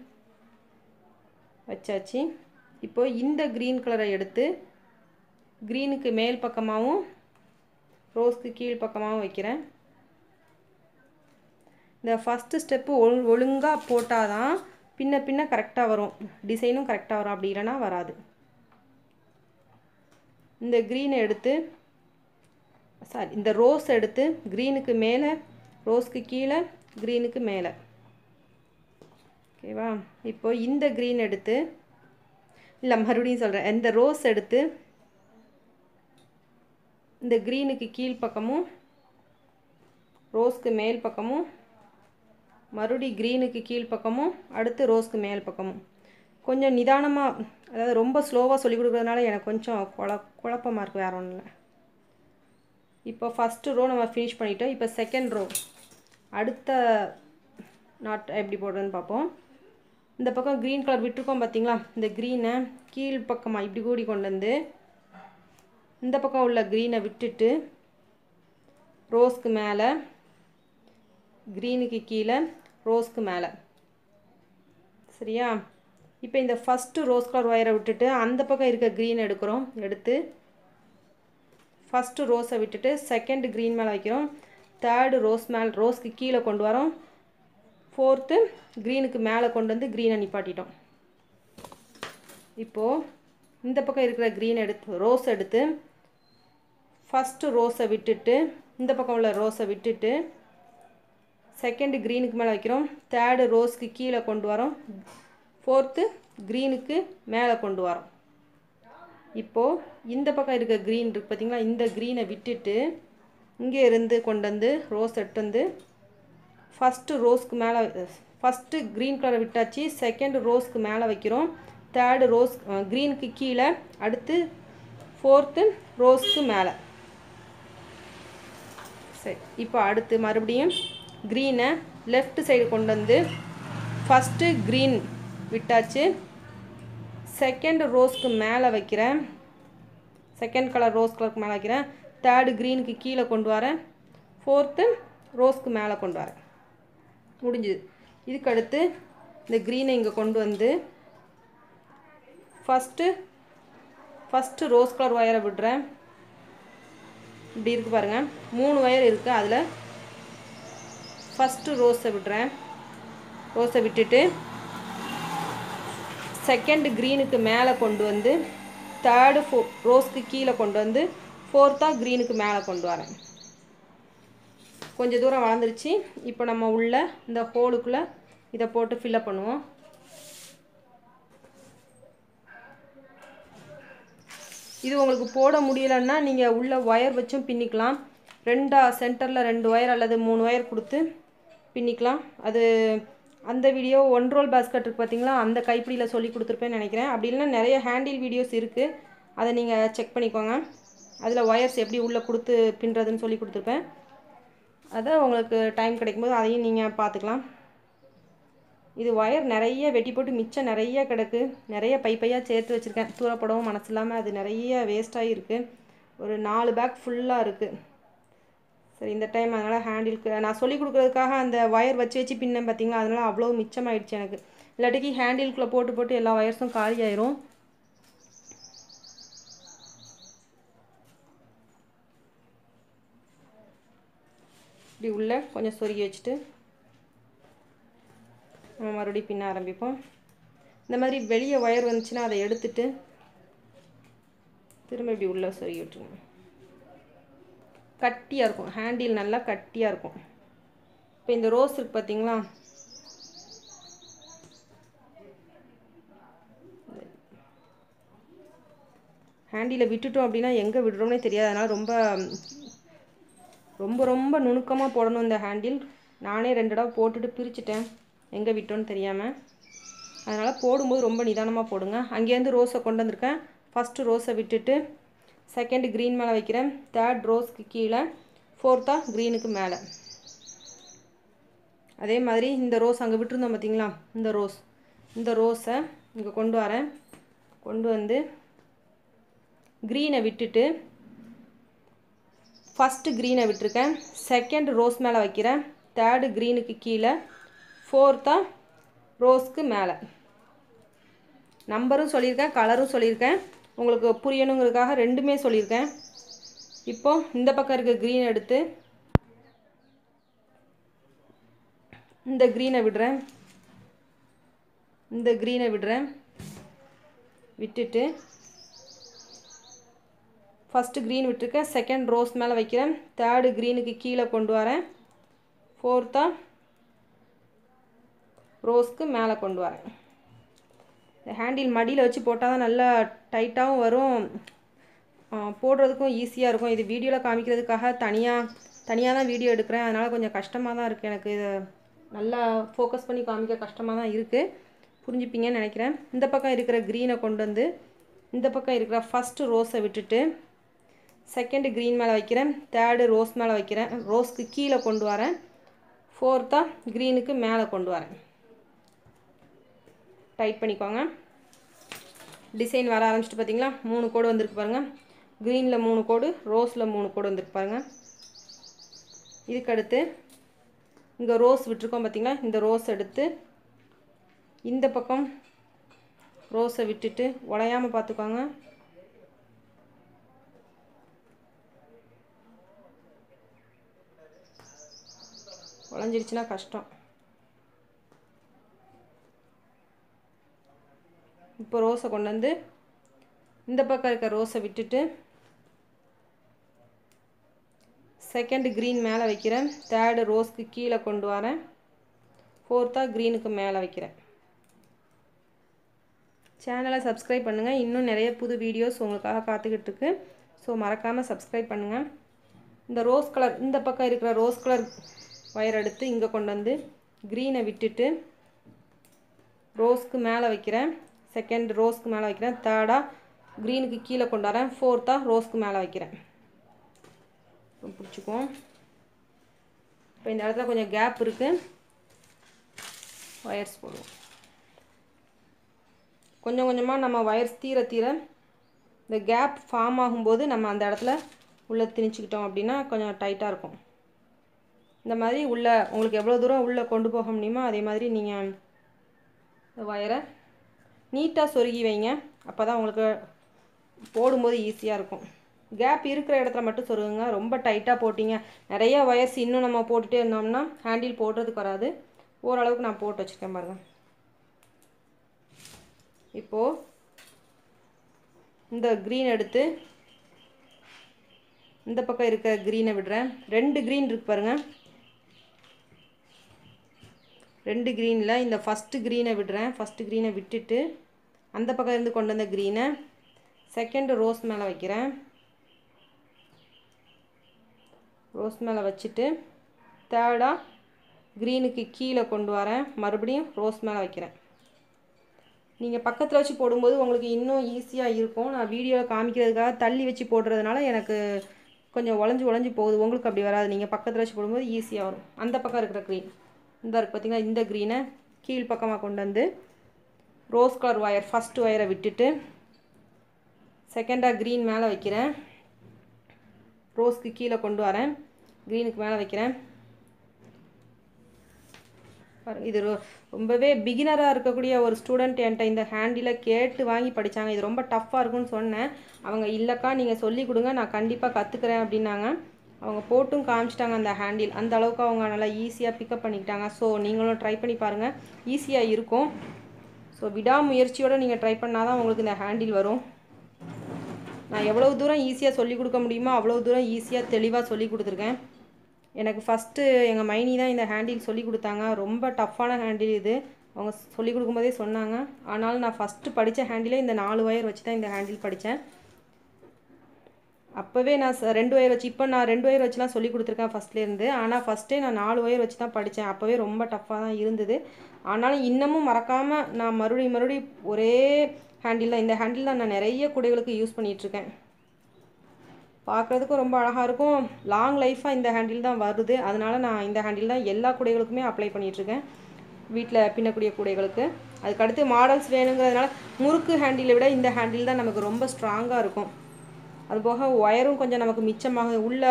வச்சாச்சு. இப்போது இந்த க்ரீன் கலரை எடுத்து க்ரீனுக்கு மேல் பக்கமாகவும் ரோஸ்க்கு கீழ் பக்கமாகவும் வைக்கிறேன். இந்த ஃபஸ்ட்டு ஸ்டெப்பு ஒழு ஒழுங்காக போட்டால் தான் பின்ன பின்ன கரெக்டாக வரும், டிசைனும் கரெக்டாக வரும். அப்படி இல்லைனா வராது. இந்த க்ரீனை எடுத்து சாரி இந்த ரோஸ் எடுத்து க்ரீனுக்கு மேலே ரோஸ்க்கு கீழே க்ரீனுக்கு மேலே. ஓகேவா? இப்போது இந்த க்ரீன் எடுத்து இல்லை மறுபடியும் சொல்கிறேன் இந்த ரோஸ் எடுத்து இந்த க்ரீனுக்கு கீழ் பக்கமும் ரோஸ்க்கு மேல் பக்கமும் மறுபடி க்ரீனுக்கு கீழ் பக்கமும் அடுத்து ரோஸ்க்கு மேல் பக்கமும். கொஞ்சம் நிதானமாக, அதாவது ரொம்ப ஸ்லோவாக சொல்லிக் கொடுக்குறதுனால எனக்கு கொஞ்சம் குழ குழப்பமாக இருக்குது, வேறு ஒன்றும் இல்லை. இப்போ ஃபஸ்ட்டு ரோ நம்ம ஃபினிஷ் பண்ணிட்டோம். இப்போ செகண்ட் ரோ அடுத்த நாட் எப்படி போடுறதுன்னு பார்ப்போம். இந்த பக்கம் green color விட்டுறோம் பாத்தீங்களா இந்த green-ஐ கீழ் பக்கமா இப்படி கூடி கொண்டு வந்து இந்த பக்கம் உள்ள green-ஐ விட்டுட்டு ரோஸ்க்கு மேல green-க்கு கீழ ரோஸ்க்கு மேல சரியா இப்போ இந்த first rose color wire-ஐ விட்டுட்டு அந்த பக்கம் இருக்க green எடுக்கறோம் எடுத்து first rose-ஐ விட்டுட்டு second green மேல வைக்கிறோம் third rose மேல rose-க்கு கீழ கொண்டு வரோம் fourth green-க்கு மேல கொண்டு வந்து green-ஐ நிப்பாட்டிட்டோம் இப்போ இந்த பக்கம் இருக்கிற green எடுத்து rose எடுத்து first rose-ஐ விட்டுட்டு இந்த பக்கம் உள்ள rose-ஐ விட்டுட்டு second green-க்கு மேல வைக்கிறோம் third rose-க்கு கீழ கொண்டு வரோம் fourth green-க்கு மேல கொண்டு வரோம் இப்போ இந்த பக்கம் இருக்க green இருக்கு பாத்தீங்களா இந்த green-ஐ விட்டுட்டு இங்க இருந்து கொண்டு வந்து rose எடுத்து வந்து first rose-க்கு மேல first green color விட்டாச்சு second rose-க்கு மேல வைக்கிறோம் third rose green-க்கு கீழ அடுத்து fourth rose-க்கு மேல சரி இப்போ அடுத்து மறுபடியும் green-ஐ left side கொண்டு வந்து first green விட்டாச்சு second rose-க்கு மேல வைக்கிறேன் second color rose color-க்கு மேல வைக்கிறேன் third green-க்கு கீழ கொண்டு வரேன் fourth rose-க்கு மேல கொண்டு வரேன் முடிஞ்சது இதுக்கு அடுத்து இந்த green-ஐ இங்க கொண்டு வந்து first first rose color wire-ஐ விடுறேன் இப்படி இருக்கு பாருங்க மூணு வயர் இருக்கு அதுல first rose-ஐ விடுறேன் rose-ஐ விட்டுட்டு second green-க்கு மேல கொண்டு வந்து third rose-க்கு கீழ கொண்டு வந்து fourth-ஆ green-க்கு மேல கொண்டு வரேன் கொஞ்ச தூரம் வளர்ந்துருச்சு இப்போ நம்ம உள்ள இந்த ஹோலுக்குள்ள இத போட்டு fill up பண்ணுவோம் இது உங்களுக்கு போட முடியலன்னா நீங்க உள்ள வயர் வச்சும் பின்னிக்கலாம் ரெண்டா சென்டர்ல ரெண்டு வயர் அல்லது மூணு வயர் கொடுத்து பின்னிக்கலாம் அது அந்த வீடியோ one roll basket இருக்கு பாத்தீங்களா அந்த கைப்பிடில சொல்லி கொடுத்திருப்பேன்னு நினைக்கிறேன் அப்படி இல்லனா நிறைய ஹேண்டில் வீடியோஸ் இருக்கு அத நீங்க செக் பண்ணிக்கோங்க அதுல வயர்ஸ் எப்படி உள்ள கொடுத்து பின்றதுன்னு சொல்லி கொடுத்திருப்பேன் அத உங்களுக்கு டைம் கிடைக்கும்போது அதையும் நீங்க பாத்துக்கலாம் இது வயர் நிறைய வெட்டி போட்டு மிச்ச நிறைய கிடக்கு நிறைய பை பையா சேர்த்து வச்சிருக்கேன் தூரப்படவும் மனசில்லாம அது நிறைய வேஸ்ட் ஆயி இருக்கு ஒரு நாலு பேக் ஃபுல்லா இருக்கு சரி இந்த டைம் அதனால ஹேண்டில் நான் சொல்லி கொடுக்கிறதுக்காக அந்த வயர் வச்சு வச்சு பின்ன பாத்தீங்களா அதனால அவ்ளோ மிச்சம் ஆயிடுச்சு எனக்கு இல்லட்டிக்கு ஹேண்டில்க்குள்ள போட்டு போட்டு எல்லா வயர்ஸும் காலி ஆயிரும் இப்படி உள்ள கொஞ்சம் சொருகி வச்சிட்டு நம்ம மறுபடியும் பின்ன ஆரம்பிப்போம் இந்த மாதிரி வெளிய வயர் வந்துச்சுனா அதை எடுத்துட்டு திரும்ப இப்படி உள்ள சொருகி விட்டுருங்க கட்டியா இருக்கும் ஹேண்டில் நல்லா கட்டியா இருக்கும் இப்போ இந்த ரோஸ் இருக்கு பாத்தீங்களா ஹேண்டில விட்டுட்டோம் அப்படினா எங்க விடுறோம்னே தெரியாது அதனால ரொம்ப ரொம்ப ரொம்ப நுணுக்கமா போடணும் இந்த ஹேண்டில் நானே ரெண்டு தடவை போட்டுட்டு பிரிச்சிட்டேன் எங்க விட்டோம்னு தெரியாம அதனால போடும்போது ரொம்ப நிதானமா போடுங்க அங்க இருந்து ரோஸை கொண்டு வந்திருக்கேன் first ரோஸை விட்டுட்டு second green மேல வைக்கிறேன் third rose க்கு கீழ fourth ஆ green க்கு மேல அதே மாதிரி இந்த ரோஸ் அங்க விட்டுறோம் பாத்தீங்களா இந்த ரோஸ் இந்த ரோஸை இங்க கொண்டு வரேன் கொண்டு வந்து green-ஐ விட்டுட்டு first green-ஐ விட்டுர்க்கேன் second rose மேல வைக்கிறேன் third green க்கு கீழ fourth ஆ rose க்கு மேல நம்பரும் சொல்லிருக்கேன் கலரும் சொல்லிருக்கேன் உங்களுக்கு புரியணும்ங்கறதுக்காக ரெண்டுமே சொல்லிருக்கேன் இப்போ இந்த பக்கம் இருக்க green எடுத்து இந்த green-ஐ விடுறேன் இந்த green-ஐ விடுறேன் விட்டுட்டு first green விட்டுர்க்கேன் second rose மேல வைக்கிறேன் third green-க்கு கீழ கொண்டு வரேன் fourth rose-க்கு மேல கொண்டு வரேன் ஹேண்டில் மடியில வச்சு போட்டாதான் நல்லா டைட்டாவும் வரும் போடுறதுக்கு ஈஸியா இருக்கும் இது வீடியோல காமிக்கிறதுக்காக தனியா தனியா தான் வீடியோ எடுக்கறேன் அதனால கொஞ்சம் கஷ்டமா தான் இருக்கு எனக்கு இது நல்லா ஃபோக்கஸ் பண்ணி காமிக்க கஷ்டமா தான் இருக்கு புரிஞ்சுப்பீங்கன்னு நினைக்கிறேன் இந்த பக்கம் இருக்கிற green-ஐ கொண்டு வந்து இந்த பக்கம் இருக்கிற first rose-ஐ விட்டுட்டு second green மேல வைக்கிறேன் third rose மேல வைக்கிறேன் rose-க்கு கீழ கொண்டு வரேன் fourth green-க்கு மேல கொண்டு வரேன் டைட் பண்ணிக்கோங்க டிசைன் வர ஆரம்பிச்சிட்டு பாத்தீங்களா மூணு கோடு வந்திருக்கு பாருங்க greenல மூணு கோடு ரோஸ்ல மூணு கோடு வந்திருக்கு பாருங்க இதுக்கு அடுத்து இங்க ரோஸ் விட்டுறோம் பாத்தீங்களா இந்த ரோஸ் எடுத்து இந்த பக்கம் ரோஸை விட்டுட்டு உடையாம பாத்துக்கோங்க உடைஞ்சிருச்சுனா கஷ்டம் இப்போ ரோஸை கொண்டு வந்து இந்த பக்கம் இருக்க ரோஸை விட்டுட்டு செகண்ட் green மேலே வைக்கிறேன் third ரோஸ்க்கு கீழே கொண்டு வரேன் fourth greenக்கு மேலே வைக்கிறேன் சேனலை சப்ஸ்கிரைப் பண்ணுங்க இன்னும் நிறைய புது வீடியோஸ் உங்களுக்காக காத்துக்கிட்டு இருக்கு சோ மறக்காம சப்ஸ்கிரைப் பண்ணுங்க இந்த ரோஸ் கலர் இந்த பக்கம் இருக்கிற ரோஸ் கலர் வயர் எடுத்து இங்க கொண்டு வந்து green-ஐ விட்டுட்டு ரோஸ்க்கு மேலே வைக்கிறேன் second rose க்கு மேல வைக்கிறேன் third ஆ green க்கு கீழ கொண்டு வரேன் fourth ஆ rose க்கு மேல வைக்கிறேன் புடிச்சுக்கும் இப்போ இந்த இடத்துல கொஞ்சம் gap இருக்கு wires போடுவோம் கொஞ்சம் கொஞ்சமா நம்ம wires தீர தீர இந்த gap form ஆகும்போது நம்ம அந்த இடத்துல உள்ள திணிச்சிட்டோம் அப்படினா கொஞ்சம் டைட்டா இருக்கும் இந்த மாதிரி உள்ள உங்களுக்கு எவ்வளவு தூரம் உள்ள கொண்டு போக முடியுமா அதே மாதிரி நீங்க இந்த wire-ஐ நீட்டா சொருகி வைங்க அப்பதான் உங்களுக்கு போடும்போது ஈஸியா இருக்கும் கேப் இருக்கிற இடத்துல மட்டும் சொருகுங்க ரொம்ப டைட்டா போடிங்க நிறைய வயர்ஸ் இன்னும் நம்ம போட்டுட்டே இருந்தோம்னா ஹேண்டில் போடுறதுக்கு வராது ஓரளவுக்கு நான் போட்டு வச்சிருக்கேன் பாருங்க இப்போ இந்த green எடுத்து இந்த பக்கம் இருக்க green-ஐ விடுறேன் ரெண்டு green இருக்கு பாருங்க ரெண்டு greenல இந்த first green-ஐ விடுறேன் first green-ஐ விட்டுட்டு அந்த பக்கம் இருந்து கொண்டு வந்த green-ஐ second rose மேல வைக்கிறேன் rose மேல வச்சிட்டு third ஆ green-க்கு கீழ கொண்டு வரேன் மறுபடியும் rose மேல வைக்கிறேன் நீங்க பக்கத்துல வச்சு போடும்போது உங்களுக்கு இன்னும் ஈஸியா இருக்கும் நான் வீடியோல காமிக்கிறதுக்காக தள்ளி வச்சு போடுறதுனால எனக்கு கொஞ்சம் உலஞ்சு உலஞ்சு போகுது உங்களுக்கு அப்படி வராது நீங்க பக்கத்துல வச்சு போடும்போது ஈஸியா வரும் அந்த பக்கம் இருக்கிற green இந்த இருக்கு பாத்தீங்களா இந்த green-ஐ கீழ் பக்கமா கொண்டு வந்து ரோஸ் கலர் வயர் first வயரை விட்டுட்டு செகண்டா green மேல வைக்கிறேன் ரோஸ்க்கு கீழ கொண்டு வரேன் greenக்கு மேல வைக்கிறேன் பாருங்க இது ரொம்பவே பிகினரா இருக்க கூடிய ஒரு ஸ்டூடண்ட் என்கிட்ட இந்த ஹேண்டில கேட்டு வாங்கி படிச்சாங்க இது ரொம்ப டஃப்பா இருக்குன்னு சொன்னேன் அவங்க இல்லக்கா நீங்க சொல்லி கொடுங்க நான் கண்டிப்பா கத்துக்கறேன் அப்படினாங்க அவங்க போட்டும் காமிச்சிட்டாங்க அந்த ஹேண்டில் அந்த அளவுக்கு அவங்க நல்லா ஈஸியா பிக் அப் பண்ணிட்டாங்க சோ நீங்களும் ட்ரை பண்ணி பாருங்க ஈஸியா இருக்கும் சோ விடா முயற்சியோட நீங்க ட்ரை பண்ணாதான் உங்களுக்கு இந்த ஹேண்டில் வரும் நான் எவ்வளவு தூரம் ஈஸியா சொல்லி கொடுக்க முடியுமா அவ்வளவு தூரம் ஈஸியா தெளிவா சொல்லி கொடுத்திருக்கேன் எனக்கு first எங்க மைனி தான் இந்த ஹேண்டில் சொல்லி கொடுத்தாங்க ரொம்ப டஃப்பான ஹேண்டில் இது அவங்க சொல்லி கொடுக்கும்போதே சொன்னாங்க ஆனாலும் நான் first படிச்ச ஹேண்டிலே இந்த நாலு வயர் வச்சு தான் இந்த ஹேண்டில் படிச்சேன் அப்பவே நான் ரெண்டு வயர் வச்சு இப்ப நான் ரெண்டு வயர் வச்சலாம் சொல்லி கொடுத்திருக்கேன் ஃபர்ஸ்ட்ல இருந்து ஆனா ஃபர்ஸ்டே நான் நாலு வயர் வச்சு தான் படிச்சேன் அப்பவே ரொம்ப டஃப்பா தான் இருந்தது ஆனாலும் இன்னமும் மறக்காம நான் மறுபடியும் மறுபடியும் ஒரே ஹேண்டில்ல இந்த ஹேண்டில்ல நான் நிறைய கூடைகளுக்கு யூஸ் பண்ணிட்டு இருக்கேன் பார்க்கிறதுக்கு ரொம்ப அழகா இருக்கும் லாங் லைஃபா இந்த ஹேண்டில் தான் வருது அதனால நான் இந்த ஹேண்டில் தான் எல்லா கூடைகளுக்குமே அப்ளை பண்ணிட்டு இருக்கேன் வீட்ல பின்னக்கூடிய கூடைகளுக்கு அதுக்கு அடுத்து மாடல்ஸ் வேணும்ங்கறதனால முறுக்கு ஹேண்டிலை விட இந்த ஹேண்டில் தான் நமக்கு ரொம்ப ஸ்ட்ராங்கா இருக்கும் அதுபோக வயரும் கொஞ்சம் நமக்கு மிச்சமாக உள்ள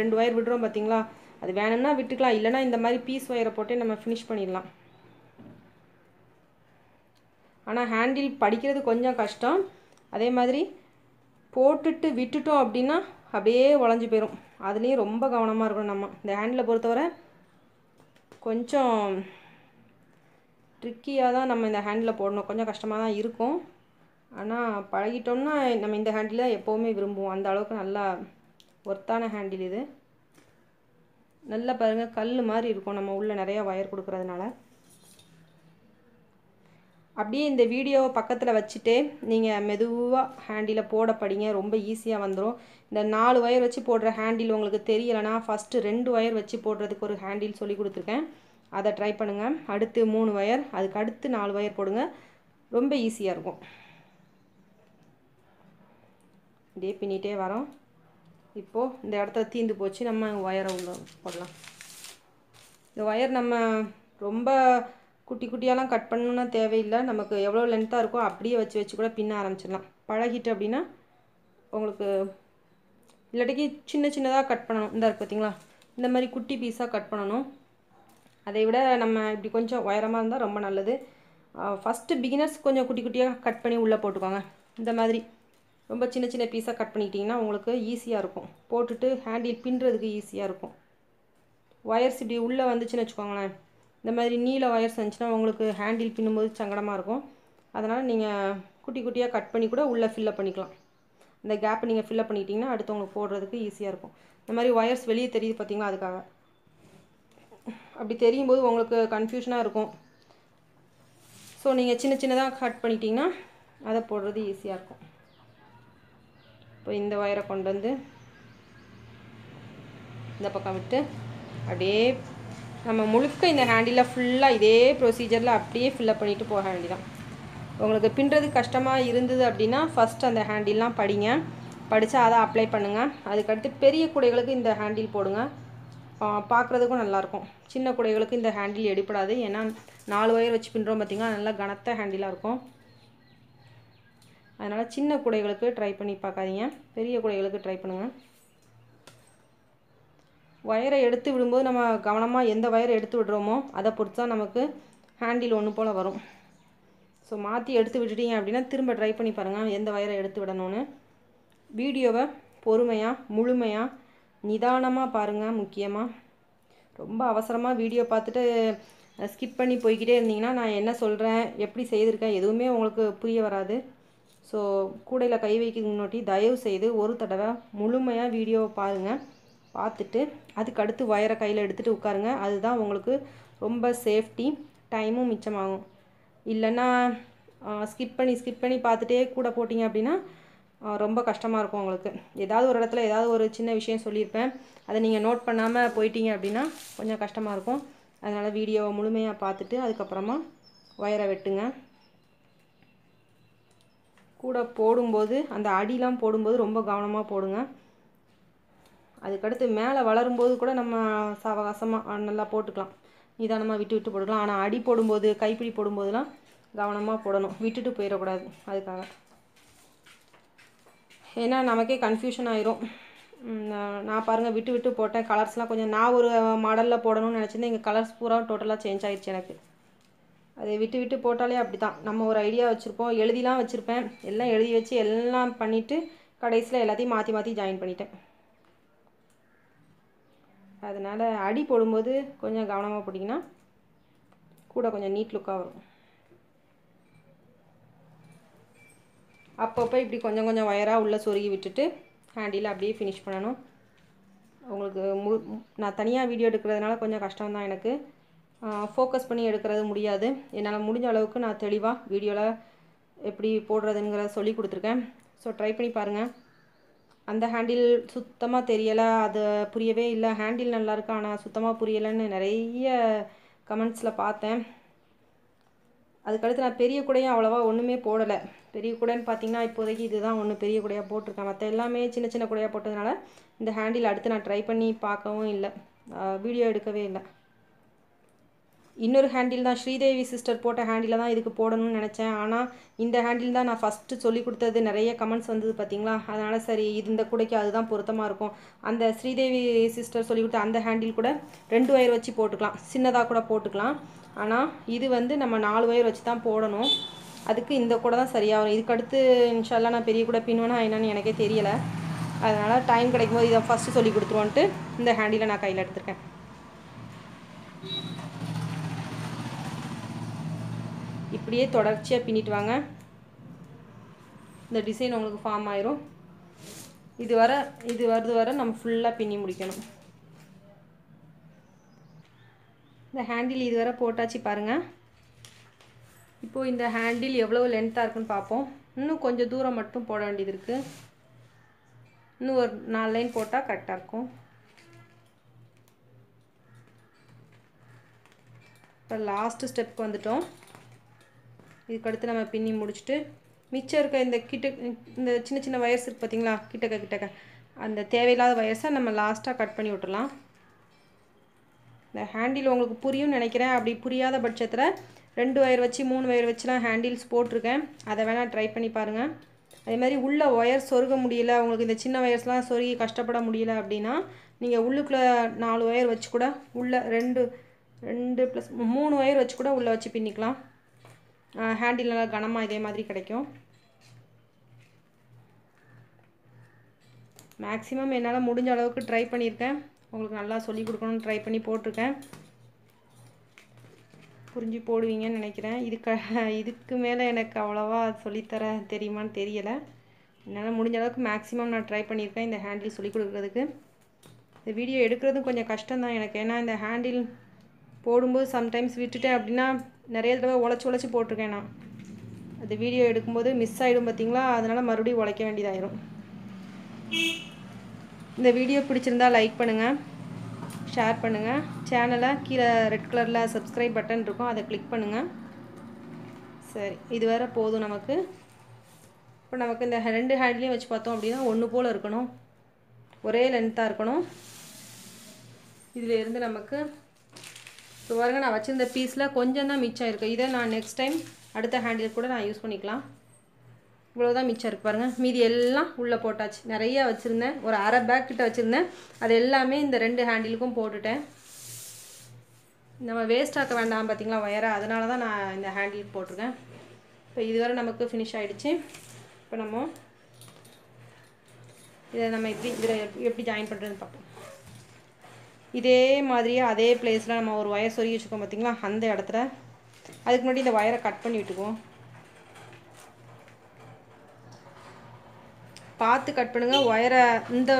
ரெண்டு வயர் விடுறோம் பாத்தீங்களா அது வேணும்னா விட்டுக்கலாம் இல்லனா இந்த மாதிரி பீஸ் வயரை போட்டு நம்ம finish பண்ணிடலாம் ஆனா ஹேண்டில் படிக்கிறது கொஞ்சம் கஷ்டம் அதே மாதிரி போட்டுட்டு விட்டுட்டோம் அப்படினா அப்படியே உலஞ்சி போயிடும் அதுலயே ரொம்ப கவனமா இருக்கணும் நம்ம இந்த ஹேண்டில பொறுத்தவரை கொஞ்சம் ட்ரிக்கியா தான் நம்ம இந்த ஹேண்டில போடணும் கொஞ்சம் கஷ்டமா தான் இருக்கும் ஆனா பழகிட்டோம்னா நம்ம இந்த ஹேண்டில எப்பவுமே விரும்புவோம் அந்த அளவுக்கு நல்ல வர்த்தான ஹேண்டில் இது நல்ல பாருங்க கல்லு மாதிரி இருக்கும் நம்ம உள்ள நிறைய வயர் கொடுக்கிறதுனால அப்படியே இந்த வீடியோவை பக்கத்துல வச்சிட்டு நீங்க மெதுவா ஹேண்டில போட படிங்க ரொம்ப ஈஸியா வந்துரும் இந்த நாலு வயர் வச்சு போடுற ஹேண்டில் உங்களுக்கு தெரியலனா first ரெண்டு வயர் வச்சு போடுறதுக்கு ஒரு ஹேண்டில் சொல்லி கொடுத்திருக்கேன் அத ட்ரை பண்ணுங்க அடுத்து மூணு வயர் அதுக்கு அடுத்து நாலு வயர் போடுங்க ரொம்ப ஈஸியா இருக்கும் இதே பின்னிட்டே வரோம் இப்போ இந்த இடத்துல தீந்து போச்சு நம்ம வயரை உள்ள போடலாம் இந்த வயர் நம்ம ரொம்ப குட்டி குட்டியாலாம் கட் பண்ணனும்னா தேவை இல்ல நமக்கு எவ்வளவு லெந்தா இருக்கோ அப்படியே வச்சு வச்சு கூட பின்ன ஆரம்பிச்சிடலாம் பழகிட்ட அப்படினா உங்களுக்கு இல்லடக்கி சின்ன சின்னதா கட் பண்ணனும் இந்த இருக்கு பாத்தீங்களா இந்த மாதிரி குட்டி பீஸா கட் பண்ணனும் அதை விட நம்ம இப்படி கொஞ்சம் வயரமா இருந்தா ரொம்ப நல்லது ஃபர்ஸ்ட் beginners கொஞ்சம் குட்டி குட்டியா கட் பண்ணி உள்ள போட்டுவாங்க இந்த மாதிரி ரொம்ப சின்ன சின்ன பீஸா கட் பண்ணிட்டீங்கன்னா உங்களுக்கு ஈஸியா இருக்கும் போட்டுட்டு ஹேண்டில் பின்றதுக்கு ஈஸியா இருக்கும் வயர்ஸ் இப்படி உள்ள வந்துச்சுன்னு வெச்சுக்கோங்க இந்த மாதிரி நீல வயர்ஸ் வந்துச்சுனா உங்களுக்கு ஹேண்டில் பின்னும்போது சங்கடமா இருக்கும் அதனால நீங்க குட்டி குட்டியா கட் பண்ணி கூட உள்ள ஃபில் பண்ணிக்கலாம் இந்த கேப் நீங்க ஃபில் பண்ணிட்டீங்கன்னா அடுத்து உங்களுக்கு போடுறதுக்கு ஈஸியா இருக்கும் இந்த மாதிரி வயர்ஸ் வெளிய தெரியுது பாத்தீங்களா அதுக்காக அப்படி தெரியும்போது உங்களுக்கு கன்ஃபியூஷனா இருக்கும் சோ நீங்க சின்ன சின்னதா கட் பண்ணிட்டீங்கன்னா அத போடுறது ஈஸியா இருக்கும் இப்போ இந்த வயரை கொண்டு வந்து இந்த பக்கம் விட்டு அப்படியே நம்ம முழுக்க இந்த ஹேண்டில ஃபுல்லா இதே ப்ரோசிஜர்ல அப்படியே ஃபில் பண்ணிட்டு போக வேண்டியதான். உங்களுக்கு பின்றது கஷ்டமா இருந்தது அப்படினா ஃபர்ஸ்ட் அந்த ஹேண்டில்லாம் படிங்க. படிச்சு அத அப்ளை பண்ணுங்க. அதுக்கு அடுத்து பெரிய குடைகளுக்கு இந்த ஹேண்டில் போடுங்க. பார்க்கிறதுக்கும் நல்லா இருக்கும். சின்ன குடைகளுக்கு இந்த ஹேண்டில் எடுபடாது. ஏன்னா நாலு வயர் வச்சு பின்றோம் பாத்தீங்கன்னா நல்ல கனத்த ஹேண்டிலா இருக்கும். அதனால சின்ன குடைகளுக்கு ட்ரை பண்ணி பார்க்காதீங்க. பெரிய குடைகளுக்கு ட்ரை பண்ணுங்க. வயரை எடுத்து விடும்போது நம்ம கவனமா எந்த வயரை எடுத்து விடுறோமோ அத பொறுத்து நமக்கு ஹேண்டில் ஒன்னு போல வரும் சோ மாத்தி எடுத்து விட்டுட்டீங்க அப்படினா திரும்ப ட்ரை பண்ணி பாருங்க எந்த வயரை எடுத்து விடணும்னு வீடியோவை பொறுமையா முழுமையா நிதானமா பாருங்க முக்கியமா ரொம்ப அவசரமா வீடியோ பார்த்துட்டு ஸ்கிப் பண்ணி போயிட்டே இருந்தீங்கன்னா நான் என்ன சொல்றேன் எப்படி செய்திருக்கேன் எதுவுமே உங்களுக்கு புரிய வராது சோ கூடையில கை வைக்கிறதுக்கு முன்னாடி தயவு செய்து ஒரு தடவை முழுமையா வீடியோவை பாருங்க பார்த்துட்டு அதுக்கு அடுத்து வயரை கையில எடுத்துட்டு உட்காருங்க அதுதான் உங்களுக்கு ரொம்ப சேஃப்டி டைமும் மிச்சமாகும் இல்லனா ஸ்கிப் பண்ணி ஸ்கிப் பண்ணி பார்த்துட்டே கூட போடிங்க அப்படினா ரொம்ப கஷ்டமா இருக்கும் உங்களுக்கு ஏதாவது ஒரு இடத்துல ஏதாவது ஒரு சின்ன விஷயம் சொல்லிருப்பேன் அத நீங்க நோட் பண்ணாம போய்ட்டீங்க அப்படினா கொஞ்சம் கஷ்டமா இருக்கும் அதனால வீடியோவை முழுமையா பார்த்துட்டு அதுக்கு அப்புறமா வயரை வெட்டுங்க கூட போடும்போது அந்த அடிலாம் போடும்போது ரொம்ப கவனமா போடுங்க அதுக்கு அடுத்து மேலே வளரும்போது கூட நம்ம சாவகாசமா நல்லா போட்டுக்கலாம் நிதானமா விட்டு விட்டு போடலாம் ஆனா அடி போடும்போது கைப்பிடி போடும்போதுலாம் கவனமா போடணும் விட்டுட்டு போயிர கூடாது அதுக்காக ஏனா நமக்கே கன்ஃபியூஷன் ஆயிரும் நான் பாருங்க விட்டு விட்டு போட்டேன் கலர்ஸ்லாம் கொஞ்சம் நான் ஒரு மாடல்ல போடணும்னு நினைச்சேன் இங்க கலர்ஸ் பூரா டோட்டலா சேஞ்ச் ஆயிருச்சு எனக்கு அதை விட்டு விட்டு போட்டாலே அப்படிதான் நம்ம ஒரு ஐடியா வச்சிருப்போம் எழுதிலாம் வச்சிருப்பேன் எல்லாம் எழுதி வச்சு எல்லாம் பண்ணிட்டு கடைசில எல்லாத்தையும் மாத்தி மாத்தி ஜாயின் பண்ணிட்டேன் அதனால அடி போடும்போது கொஞ்சம் கவனமா போடினா கூட கொஞ்சம் நீட் லுக்கா வரும் அப்பப்ப இப்படி கொஞ்சம் கொஞ்சம் வயரா உள்ள சொருகி விட்டுட்டு ஹேண்டில் அப்படியே finish பண்ணனும் உங்களுக்கு நான் தனியா வீடியோ எடுக்கிறதுனால கொஞ்சம் கஷ்டம் தான் எனக்கு ஃபோக்கஸ் பண்ணி எடுக்கிறது முடியாது என்னால முடிஞ்ச அளவுக்கு நான் தெளிவா வீடியோல எப்படி போடுறதுங்கற சொல்லி கொடுத்திருக்கேன் சோ ட்ரை பண்ணி பாருங்க அந்த ஹேண்டில் சுத்தமா தெரியல அது புரியவே இல்ல ஹேண்டில் நல்லா இருக்கு ஆனா சுத்தமா புரியலன்னு நிறைய கமெண்ட்ஸ்ல பார்த்தேன் அதுக்கு அடுத்து நான் பெரிய கூடைய அவ்வளவா ஒண்ணுமே போடல பெரிய கூடைன்னு பாத்தீங்கன்னா இப்போதைக்கு இதுதான் ஒன்னு பெரிய கூடைய போட்டுட்டேன் மத்த எல்லாமே சின்ன சின்ன கூடைய போட்டதனால இந்த ஹேண்டில் அடுத்து நான் ட்ரை பண்ணி பார்க்கவும் இல்ல வீடியோ எடுக்கவே இல்ல இன்னொரு ஹேண்டில் தான் ஸ்ரீதேவி சிஸ்டர் போட்ட ஹேண்டில தான் இதுக்கு போடணும்னு நினைச்சேன் ஆனா இந்த ஹேண்டில் தான் நான் ஃபர்ஸ்ட் சொல்லி கொடுத்தது நிறைய கமெண்ட்ஸ் வந்தது பாத்தீங்களா அதனால சரி இது இந்த கூடைக்கு அதுதான் பொருத்தமா இருக்கும் அந்த ஸ்ரீதேவி சிஸ்டர் சொல்லி கொடுத்த அந்த ஹேண்டில் கூட ரெண்டு வயர் வச்சு போட்டுக்கலாம் சின்னதா கூட போட்டுக்கலாம் ஆனா இது வந்து நம்ம நாலு வயர் வச்சு தான் போடணும் அதுக்கு இந்த கூட தான் சரியா வரும் இதுக்கு அடுத்து இன்ஷாஅல்லாஹ் நான் பெரிய கூட பின்வனா என்னன்னு எனக்கே தெரியல அதனால டைம் கிடைக்கும்போது இத ஃபர்ஸ்ட் சொல்லி கொடுத்துருவோம்ட்டு இந்த ஹேண்டில நான் கையில எடுத்துட்டேன் இப்படியே தொடர்ச்சியா பின்னிட்டு வாங்க இந்த டிசைன் உங்களுக்கு ஃபார்ம் ஆயிரும் இது வர இது வரது வர நம்ம ஃபுல்லா பின்னி முடிக்கணும் இந்த ஹேண்டில் இது வர போட்டாச்சு பாருங்க இப்போ இந்த ஹேண்டில் எவ்வளவு லெந்தா இருக்குன்னு பாப்போம் இன்னும் கொஞ்சம் தூரம் மட்டும் போட வேண்டியது இருக்கு இன்னும் ஒரு நாலு லைன் போட்டா கரெக்ட்டா இருக்கும் இப்போ லாஸ்ட் ஸ்டெப்க்கு வந்துட்டோம் இதுக்கு அடுத்து நம்ம பின்னி முடிச்சிட்டு மிச்ச இருக்க இந்த கிட்ட இந்த சின்ன சின்ன வயர்ஸ் இருக்கு பாத்தீங்களா கிட்டக்க கிட்டக்க அந்த தேவையில்லாத வயர்ஸை நம்ம லாஸ்டா கட் பண்ணி விட்டுறலாம் The handle உங்களுக்கு புரியும் நினைக்கிறேன் அப்படி புரியாத பட்சத்துல ரெண்டு வயர் வச்சி மூணு வயர் வச்சிலாம் ஹேண்டில்ஸ் போட்டுருக்கேன் அதை வேணா ட்ரை பண்ணி பாருங்க அதே மாதிரி உள்ள வயர் சொருக முடியல உங்களுக்கு இந்த சின்ன வயர்ஸ்லாம் சொருகி கஷ்டப்பட முடியல அப்படினா நீங்க உள்ளுக்குள்ள நாலு வயர் வச்சி கூட உள்ள ரெண்டு ரெண்டு plus மூணு வயர் வச்சி கூட உள்ள வச்சி பின்னிக்கலாம் ஹேண்டில் நல்லா கனமா இதே மாதிரி கிடைக்கும் maximum என்னால முடிஞ்ச அளவுக்கு ட்ரை பண்ணிருக்கேன் உங்களுக்கு நல்லா சொல்லி கொடுக்கணும் ட்ரை பண்ணி போட்டுருக்கேன் புரிஞ்சு போடுவீங்கன்னு நினைக்கிறேன் இதுக்கு இதுக்கு மேல எனக்கு அவ்வளவா சொல்லி தர தெரியுமான்னு தெரியல என்னால முடிஞ்ச அளவுக்கு maximum நான் ட்ரை பண்ணிருக்கேன் இந்த ஹேண்டில் சொல்லி கொடுக்கிறதுக்கு இந்த வீடியோ எடுக்கிறதும் கொஞ்சம் கஷ்டம் தான் எனக்கு ஏனா இந்த ஹேண்டில் போடும்போது sometimes விட்டுட்டே அப்படினா நிறைய தடவை உலச்சு உலச்சு போட்டுருக்கேன் நான் அந்த வீடியோ எடுக்கும்போது மிஸ் ஆயிடும் பாத்தீங்களா அதனால மறுபடியும் உலக்க வேண்டியதாயிரும் இந்த வீடியோ பிடிச்சிருந்தா லைக் பண்ணுங்க ஷேர் பண்ணுங்க சேனலை கீழ ரெட் கலர்ல subscribe பட்டன் இருக்கும் அதை கிளிக் பண்ணுங்க சரி இதுவரை போதும் நமக்கு இப்போ நமக்கு இந்த ரெண்டு ஹேண்ட்லயே வச்சு பார்த்தோம் அப்படினா ஒன்னு போல இருக்கணும் ஒரே லெந்தா இருக்கணும் இதுல இருந்து நமக்கு சோ பாருங்க நான் வச்சிருந்த பீஸ்ல கொஞ்சம் தான் மிச்சம் இருக்கு இத நான் next time அடுத்த ஹேண்டில் கூட நான் யூஸ் பண்ணிக்கலாம் இவ்வளவு தான் மிச்சம் இருக்கு பாருங்க மீதி எல்லாம் உள்ள போட்டாச்சு நிறைய வச்சிருந்தேன் ஒரு அரை பேக் கிட்ட வச்சிருந்தேன் அது எல்லாமே இந்த ரெண்டு ஹேண்டிலுக்கும் போட்டுட்டேன் நம்ம வேஸ்ட் ஆக்க வேண்டாம் பாத்தீங்களா வயரை அதனால தான் நான் இந்த ஹேண்டில் போட்டுருக்கேன் இப்போ இதுவரை நமக்கு finish ஆயிடுச்சு இப்போ நம்ம இத நம்ம இப்படி எப்படி ஜாயின் பண்றதுன்னு பார்ப்போம் இதே மாதிரி அதே பிளேஸ்ல நம்ம ஒரு வயர் சொருகி வச்சுக்கோம் பாத்தீங்களா அந்த இடத்துல அதுக்கு முன்னாடி இந்த வயரை கட் பண்ணி விட்டுக்குவோம் பாத்து கட் பண்ணுங்க வயரை இந்த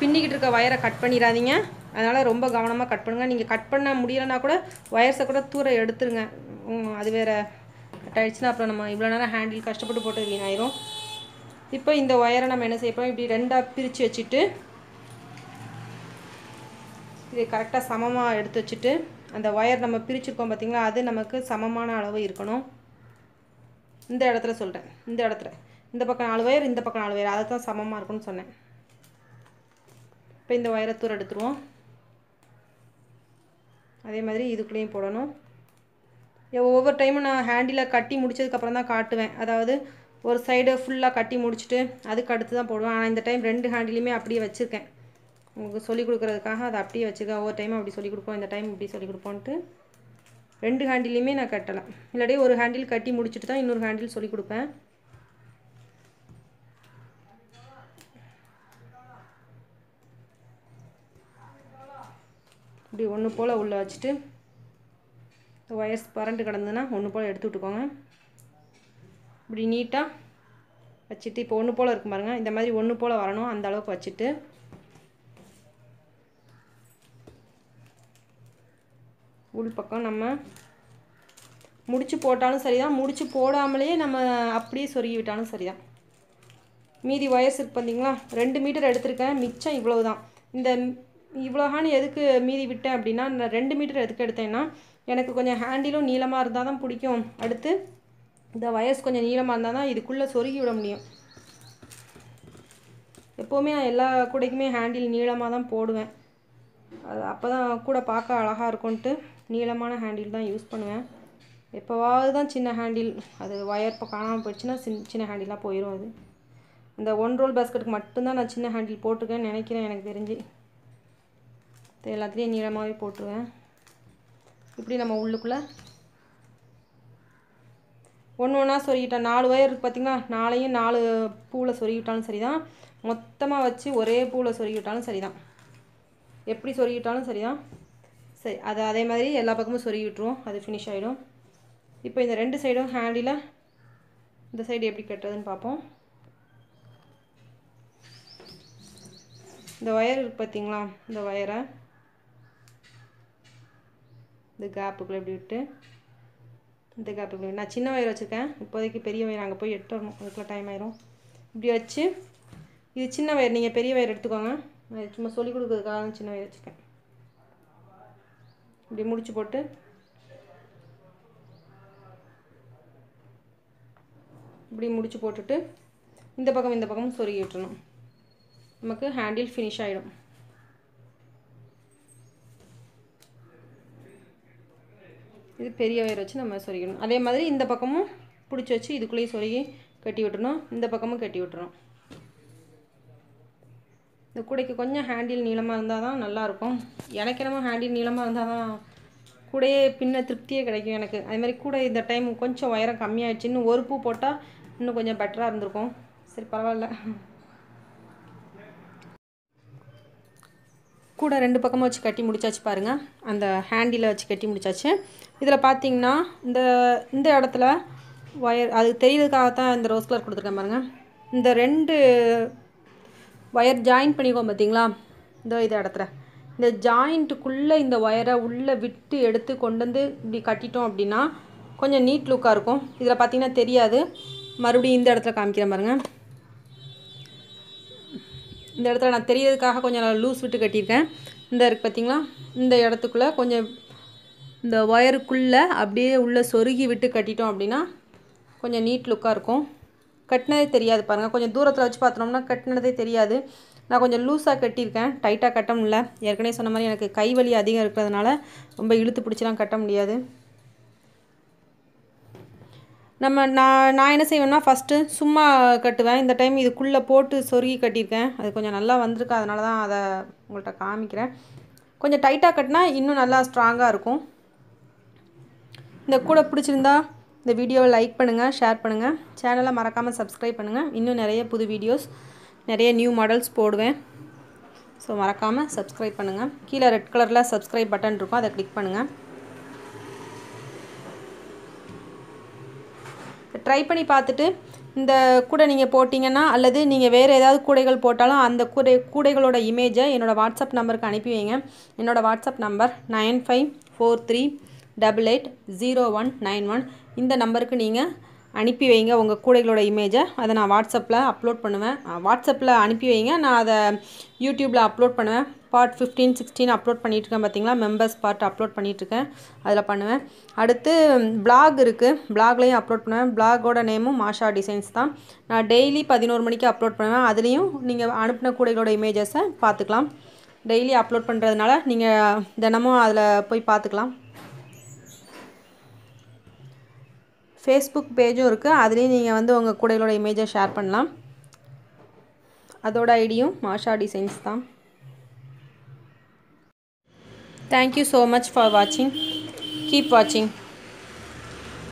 பின்னிக்கிட்டு இருக்க வயரை கட் பண்ணிராதீங்க அதனால ரொம்ப கவனமா கட் பண்ணுங்க நீங்க கட் பண்ண முடியலனா கூட வயர்ஸ கூட தூர எடுத்துருங்க அது வேற கட் ஆயிடுச்சுனா அப்புறம் நம்ம இவ்வளவு நேரம் ஹேண்டில் கஷ்டப்பட்டு போட்டு வீணாயிரும் இப்போ இந்த வயரை நம்ம என்ன செய்யறோம் இப்படி ரெண்டா பிரிச்சு வச்சிட்டு இது கரெக்ட்டா சமமா எடுத்து வச்சிட்டு அந்த வயர் நம்ம பிரிச்சிருக்கோம் பாத்தீங்களா அது நமக்கு சமமான அளவு இருக்கணும் இந்த இடத்துல சொல்றேன் இந்த இடத்துல இந்த பக்கம் நாலு வயர் இந்த பக்கம் நாலு வயர் அத தான் சமமா இருக்குன்னு சொன்னேன் இப்போ இந்த வயரை தூர எடுத்துறோம் அதே மாதிரி இதுக்குலயும் போடணும் ஒவ்வொரு டைம் நான் ஹேண்டில கட்டி முடிச்சதுக்கு அப்புறம் தான் காட்டுவேன் அதாவது ஒரு சைடு ஃபுல்லா கட்டி முடிச்சிட்டு அதுக்கு அடுத்து தான் போடுவேன் ஆனா இந்த டைம் ரெண்டு ஹேண்டிலுமே அப்படியே வச்சிருக்கேன் உங்களுக்கு சொல்லி கொடுக்கிறதுக்காக அத அப்படியே வச்சிருக்கேன் ஒவ்வொரு டைம் அப்படி சொல்லி கொடுப்போம் இந்த டைம் இப்படி சொல்லி கொடுப்போம்ட்டு ரெண்டு ஹேண்டிலுமே நான் கட்டலாம் இல்லடே ஒரு ஹேண்டில் கட்டி முடிச்சிட்டு தான் இன்னொரு ஹேண்டில் சொல்லி கொடுப்பேன் இப்படி ஒன்னு போல உள்ள வச்சிட்டு இந்த வயர்ஸ் பரண்டு கடந்தனா ஒன்னு போல எடுத்து விட்டுக்கோங்க இப்படி நீட்டா வச்சிட்டு இப்போ ஒன்னு போல இருக்கு பாருங்க இந்த மாதிரி ஒன்னு போல வரணும் அந்த அளவுக்கு வச்சிட்டு உள் பக்கம் நம்ம முடிச்சு போட்டாலும் சரிதான் முடிச்சு போடாமலே நம்ம அப்படியே சொருகி விட்டாலும் சரிதான் மீதி வயர்ஸ் இருக்கு பாத்தீங்களா ரெண்டு மீட்டர் எடுத்துர்க்கேன் மிச்சம் இவ்வளவுதான் இந்த இவ்ளோஹான் எதுக்கு மீதி விட்டேன் அப்படினா நான் ரெண்டு மீட்டர் எதுக்கு எடுத்தேன்னா எனக்கு கொஞ்சம் ஹேண்டிலும் நீளமா இருந்தா தான் பிடிக்கும் அடுத்து இந்த வயர்ஸ் கொஞ்சம் நீளமா இருந்தா தான் இதுக்குள்ள சொருகி விட முடியும் எப்பவுமே நான் எல்லா கூடைக்குமே ஹேண்டில் நீளமா தான் போடுவேன் அப்பதான் கூட பார்க்க அழகா இருக்கும்ட்டு நீளமான ஹேண்டில் தான் யூஸ் பண்ணுவேன் எப்பவாவது தான் சின்ன ஹேண்டில் அது வயர் பக்கானாம போச்சுனா சின்ன ஹேண்டிலா போயிடும் அது அந்த ஒன் ரோல் பாஸ்கெட்க்கு மட்டும் தான் நான் சின்ன ஹேண்டில் போட்டுக்கேன் நினைக்கிறேன் எனக்கு தெரிஞ்சு எல்லாத்தையும் நீளமாவே போட்டுறேன் இப்படி நம்ம உள்ளுக்குள்ள ஒவ்வொண்ணா சொருகிட்ட நாலு வயர் இருக்கு பாத்தீங்களா நாளையும் நாலு பூல சொருகிட்டாலும் சரிதான் மொத்தமா வச்சு ஒரே பூல சொருகிட்டாலும் சரிதான் எப்படி சொருகிட்டாலும் சரிதான் சரி அது அதே மாதிரி எல்லா பக்கமும் சொருகிட்டுறோம் அது finish ஆயிடும் இப்போ இந்த ரெண்டு சைடும் ஹேண்டில இந்த சைடு எப்படி கட்டறதுன்னு பாப்போம் இந்த வயர் இருக்கு பாத்தீங்களா இந்த வயரை இந்த கேப்புக்குள்ள இப்படி விட்டு இந்த கேப்புக்குள்ள நான் சின்ன வயர் வச்சிருக்கேன் இப்போதைக்கு பெரிய வயர் அங்க போய் எட்டறணும் அதுக்குள்ள டைம் ஆயிடும் இப்படி வச்சு இது சின்ன வயர் நீங்க பெரிய வயர் எடுத்துக்கோங்க நான் சும்மா சொல்லி கொடுக்கிறதுக்காக சின்ன வயர் வச்சிருக்கேன் இப்படி முடிச்சு போட்டு இப்படி முடிச்சு போட்டுட்டு இந்த பக்கம் இந்த பக்கம் சொருகி விட்டுறணும் நமக்கு ஹேண்டில் finish ஆயிடும் இது பெரிய வயர் வச்சு நம்ம சொறிக்கணும் அதே மாதிரி இந்த பக்கமும் புடிச்சு வச்சு இதுக்குள்ளே சொறிகி கட்டி விட்டுறோம் இந்த பக்கமும் கட்டி விட்டுறோம் இந்த கூடைக்கு கொஞ்சம் ஹேண்டில் நீளமா இருந்தா தான் நல்லா இருக்கும் எனக்கு என்னமோ ஹேண்டில் நீளமா இருந்தா தான் கூடை பின்ன திருப்தியே கிடைக்கும் எனக்கு அதே மாதிரி கூட இந்த டைம் கொஞ்சம் வயரம் கம்மியாயிடுச்சு இன்னும் ஒரு பூ போட்டா இன்னும் கொஞ்சம் பெட்டரா இருந்திருக்கும் சரி பரவாயில்லை கூட ரெண்டு பக்கமா வச்சு கட்டி முடிச்சாச்சு பாருங்க அந்த ஹேண்டில வச்சு கட்டி முடிச்சாச்சு இதல பாத்தீங்கன்னா இந்த இந்த இடத்துல வயர் அது தெரியிறதுக்காக தான் இந்த ரோஸ் கலர் கொடுத்திருக்கேன் பாருங்க இந்த ரெண்டு வயர் ஜாயின் பண்ணிக்கோம் பாத்தீங்களா இந்த இந்த இடத்துல இந்த ஜாயின்ட் குள்ள இந்த வயரை உள்ள விட்டு எடுத்து கொண்டு வந்து இப்படி கட்டிட்டோம் அப்படினா கொஞ்சம் நீட் லுக்கா இருக்கும் இதல பாத்தீங்கன்னா தெரியாது மறுபடியும் இந்த இடத்துல காமிக்கிறேன் பாருங்க இந்த இடத்துல நான் தெரியிறதுக்காக கொஞ்சம் லூஸ் விட்டு கட்டிட்டேன் இந்த இருக்கு பாத்தீங்களா இந்த இடத்துக்குள்ள கொஞ்சம் இந்த வயருக்குள்ள அப்படியே உள்ள சொருகி விட்டு கட்டிட்டோம் அப்படினா கொஞ்சம் நீட் லுக்கா இருக்கும் கட்டனதே தெரியாது பாருங்க கொஞ்சம் தூரத்துல வச்சு பார்த்தோம்னா கட்டனதே தெரியாது நான் கொஞ்சம் லூசா கட்டிட்டேன் டைட்டா கட்ட முடியல ஏற்கனவே சொன்ன மாதிரி எனக்கு கை வலி அதிகம் இருக்குதுனால ரொம்ப இழுத்து பிடிச்சலாம் கட்ட முடியாது நம்ம நான் நான் என்ன செய்வேன்னா ஃபர்ஸ்ட் சும்மா கட்டுவேன் இந்த டைம் இதுக்குள்ள போட்டு சொருகி கட்டிட்டேன் அது கொஞ்சம் நல்லா வந்திருக்கு அதனால தான் அத உங்கள்ட்ட காமிக்கிறேன் கொஞ்சம் டைட்டா கட்டினா இன்னும் நல்லா ஸ்ட்ராங்கா இருக்கும் இந்த கூட பிடிச்சிருந்தா இந்த வீடியோவை லைக் பண்ணுங்க ஷேர் பண்ணுங்க சேனலை மறக்காம Subscribe பண்ணுங்க இன்னும் நிறைய புது வீடியோஸ் நிறைய நியூ மாடல்ஸ் போடுவேன் சோ மறக்காம Subscribe பண்ணுங்க கீழ red கலர்ல Subscribe பட்டன் இருக்கும் அத கிளிக் பண்ணுங்க ட்ரை பண்ணி பார்த்துட்டு இந்த கூட நீங்க போடிங்கனா அல்லது நீங்க வேற ஏதாவது கூடைகள் போட்டாலும் அந்த கூடை கூடைகளோட இமேஜை என்னோட WhatsApp நம்பருக்கு அனுப்பி வைங்க என்னோட WhatsApp number nine five four three eight eight zero one nine one இந்த நம்பருக்கு நீங்க அனுப்பி வைங்க உங்க கூடைகளோட இமேஜை அத நான் WhatsAppல அப்லோட் பண்ணுவேன் WhatsAppல அனுப்பி வைங்க நான் அத YouTubeல அப்லோட் பண்ணுவேன் part fifteen sixteen அப்லோட் பண்ணிட்டு இருக்கேன் பாத்தீங்களா members part அப்லோட் பண்ணிட்டு இருக்கேன் அதல பண்ணுவேன் அடுத்து blog இருக்கு blogலயும் அப்லோட் பண்ணுவேன் blog ஓட நேமும் Maashaa Designs தான் நான் டெய்லி eleven மணிக்கு அப்லோட் பண்ணுவேன் அதுலயும் நீங்க அனுப்புன கூடைகளோட இமேजेस பாத்துக்கலாம் டெய்லி அப்லோட் பண்றதனால நீங்க தினமும் அதல போய் பாத்துக்கலாம் Facebook பேஜும் இருக்கு அதுலயும் நீங்க வந்து உங்க கூடைகளோட இமேஜை ஷேர் பண்ணலாம் அதோட ஐடியும் Maashaa Designs தான் Thank you so much for watching. Keep watching.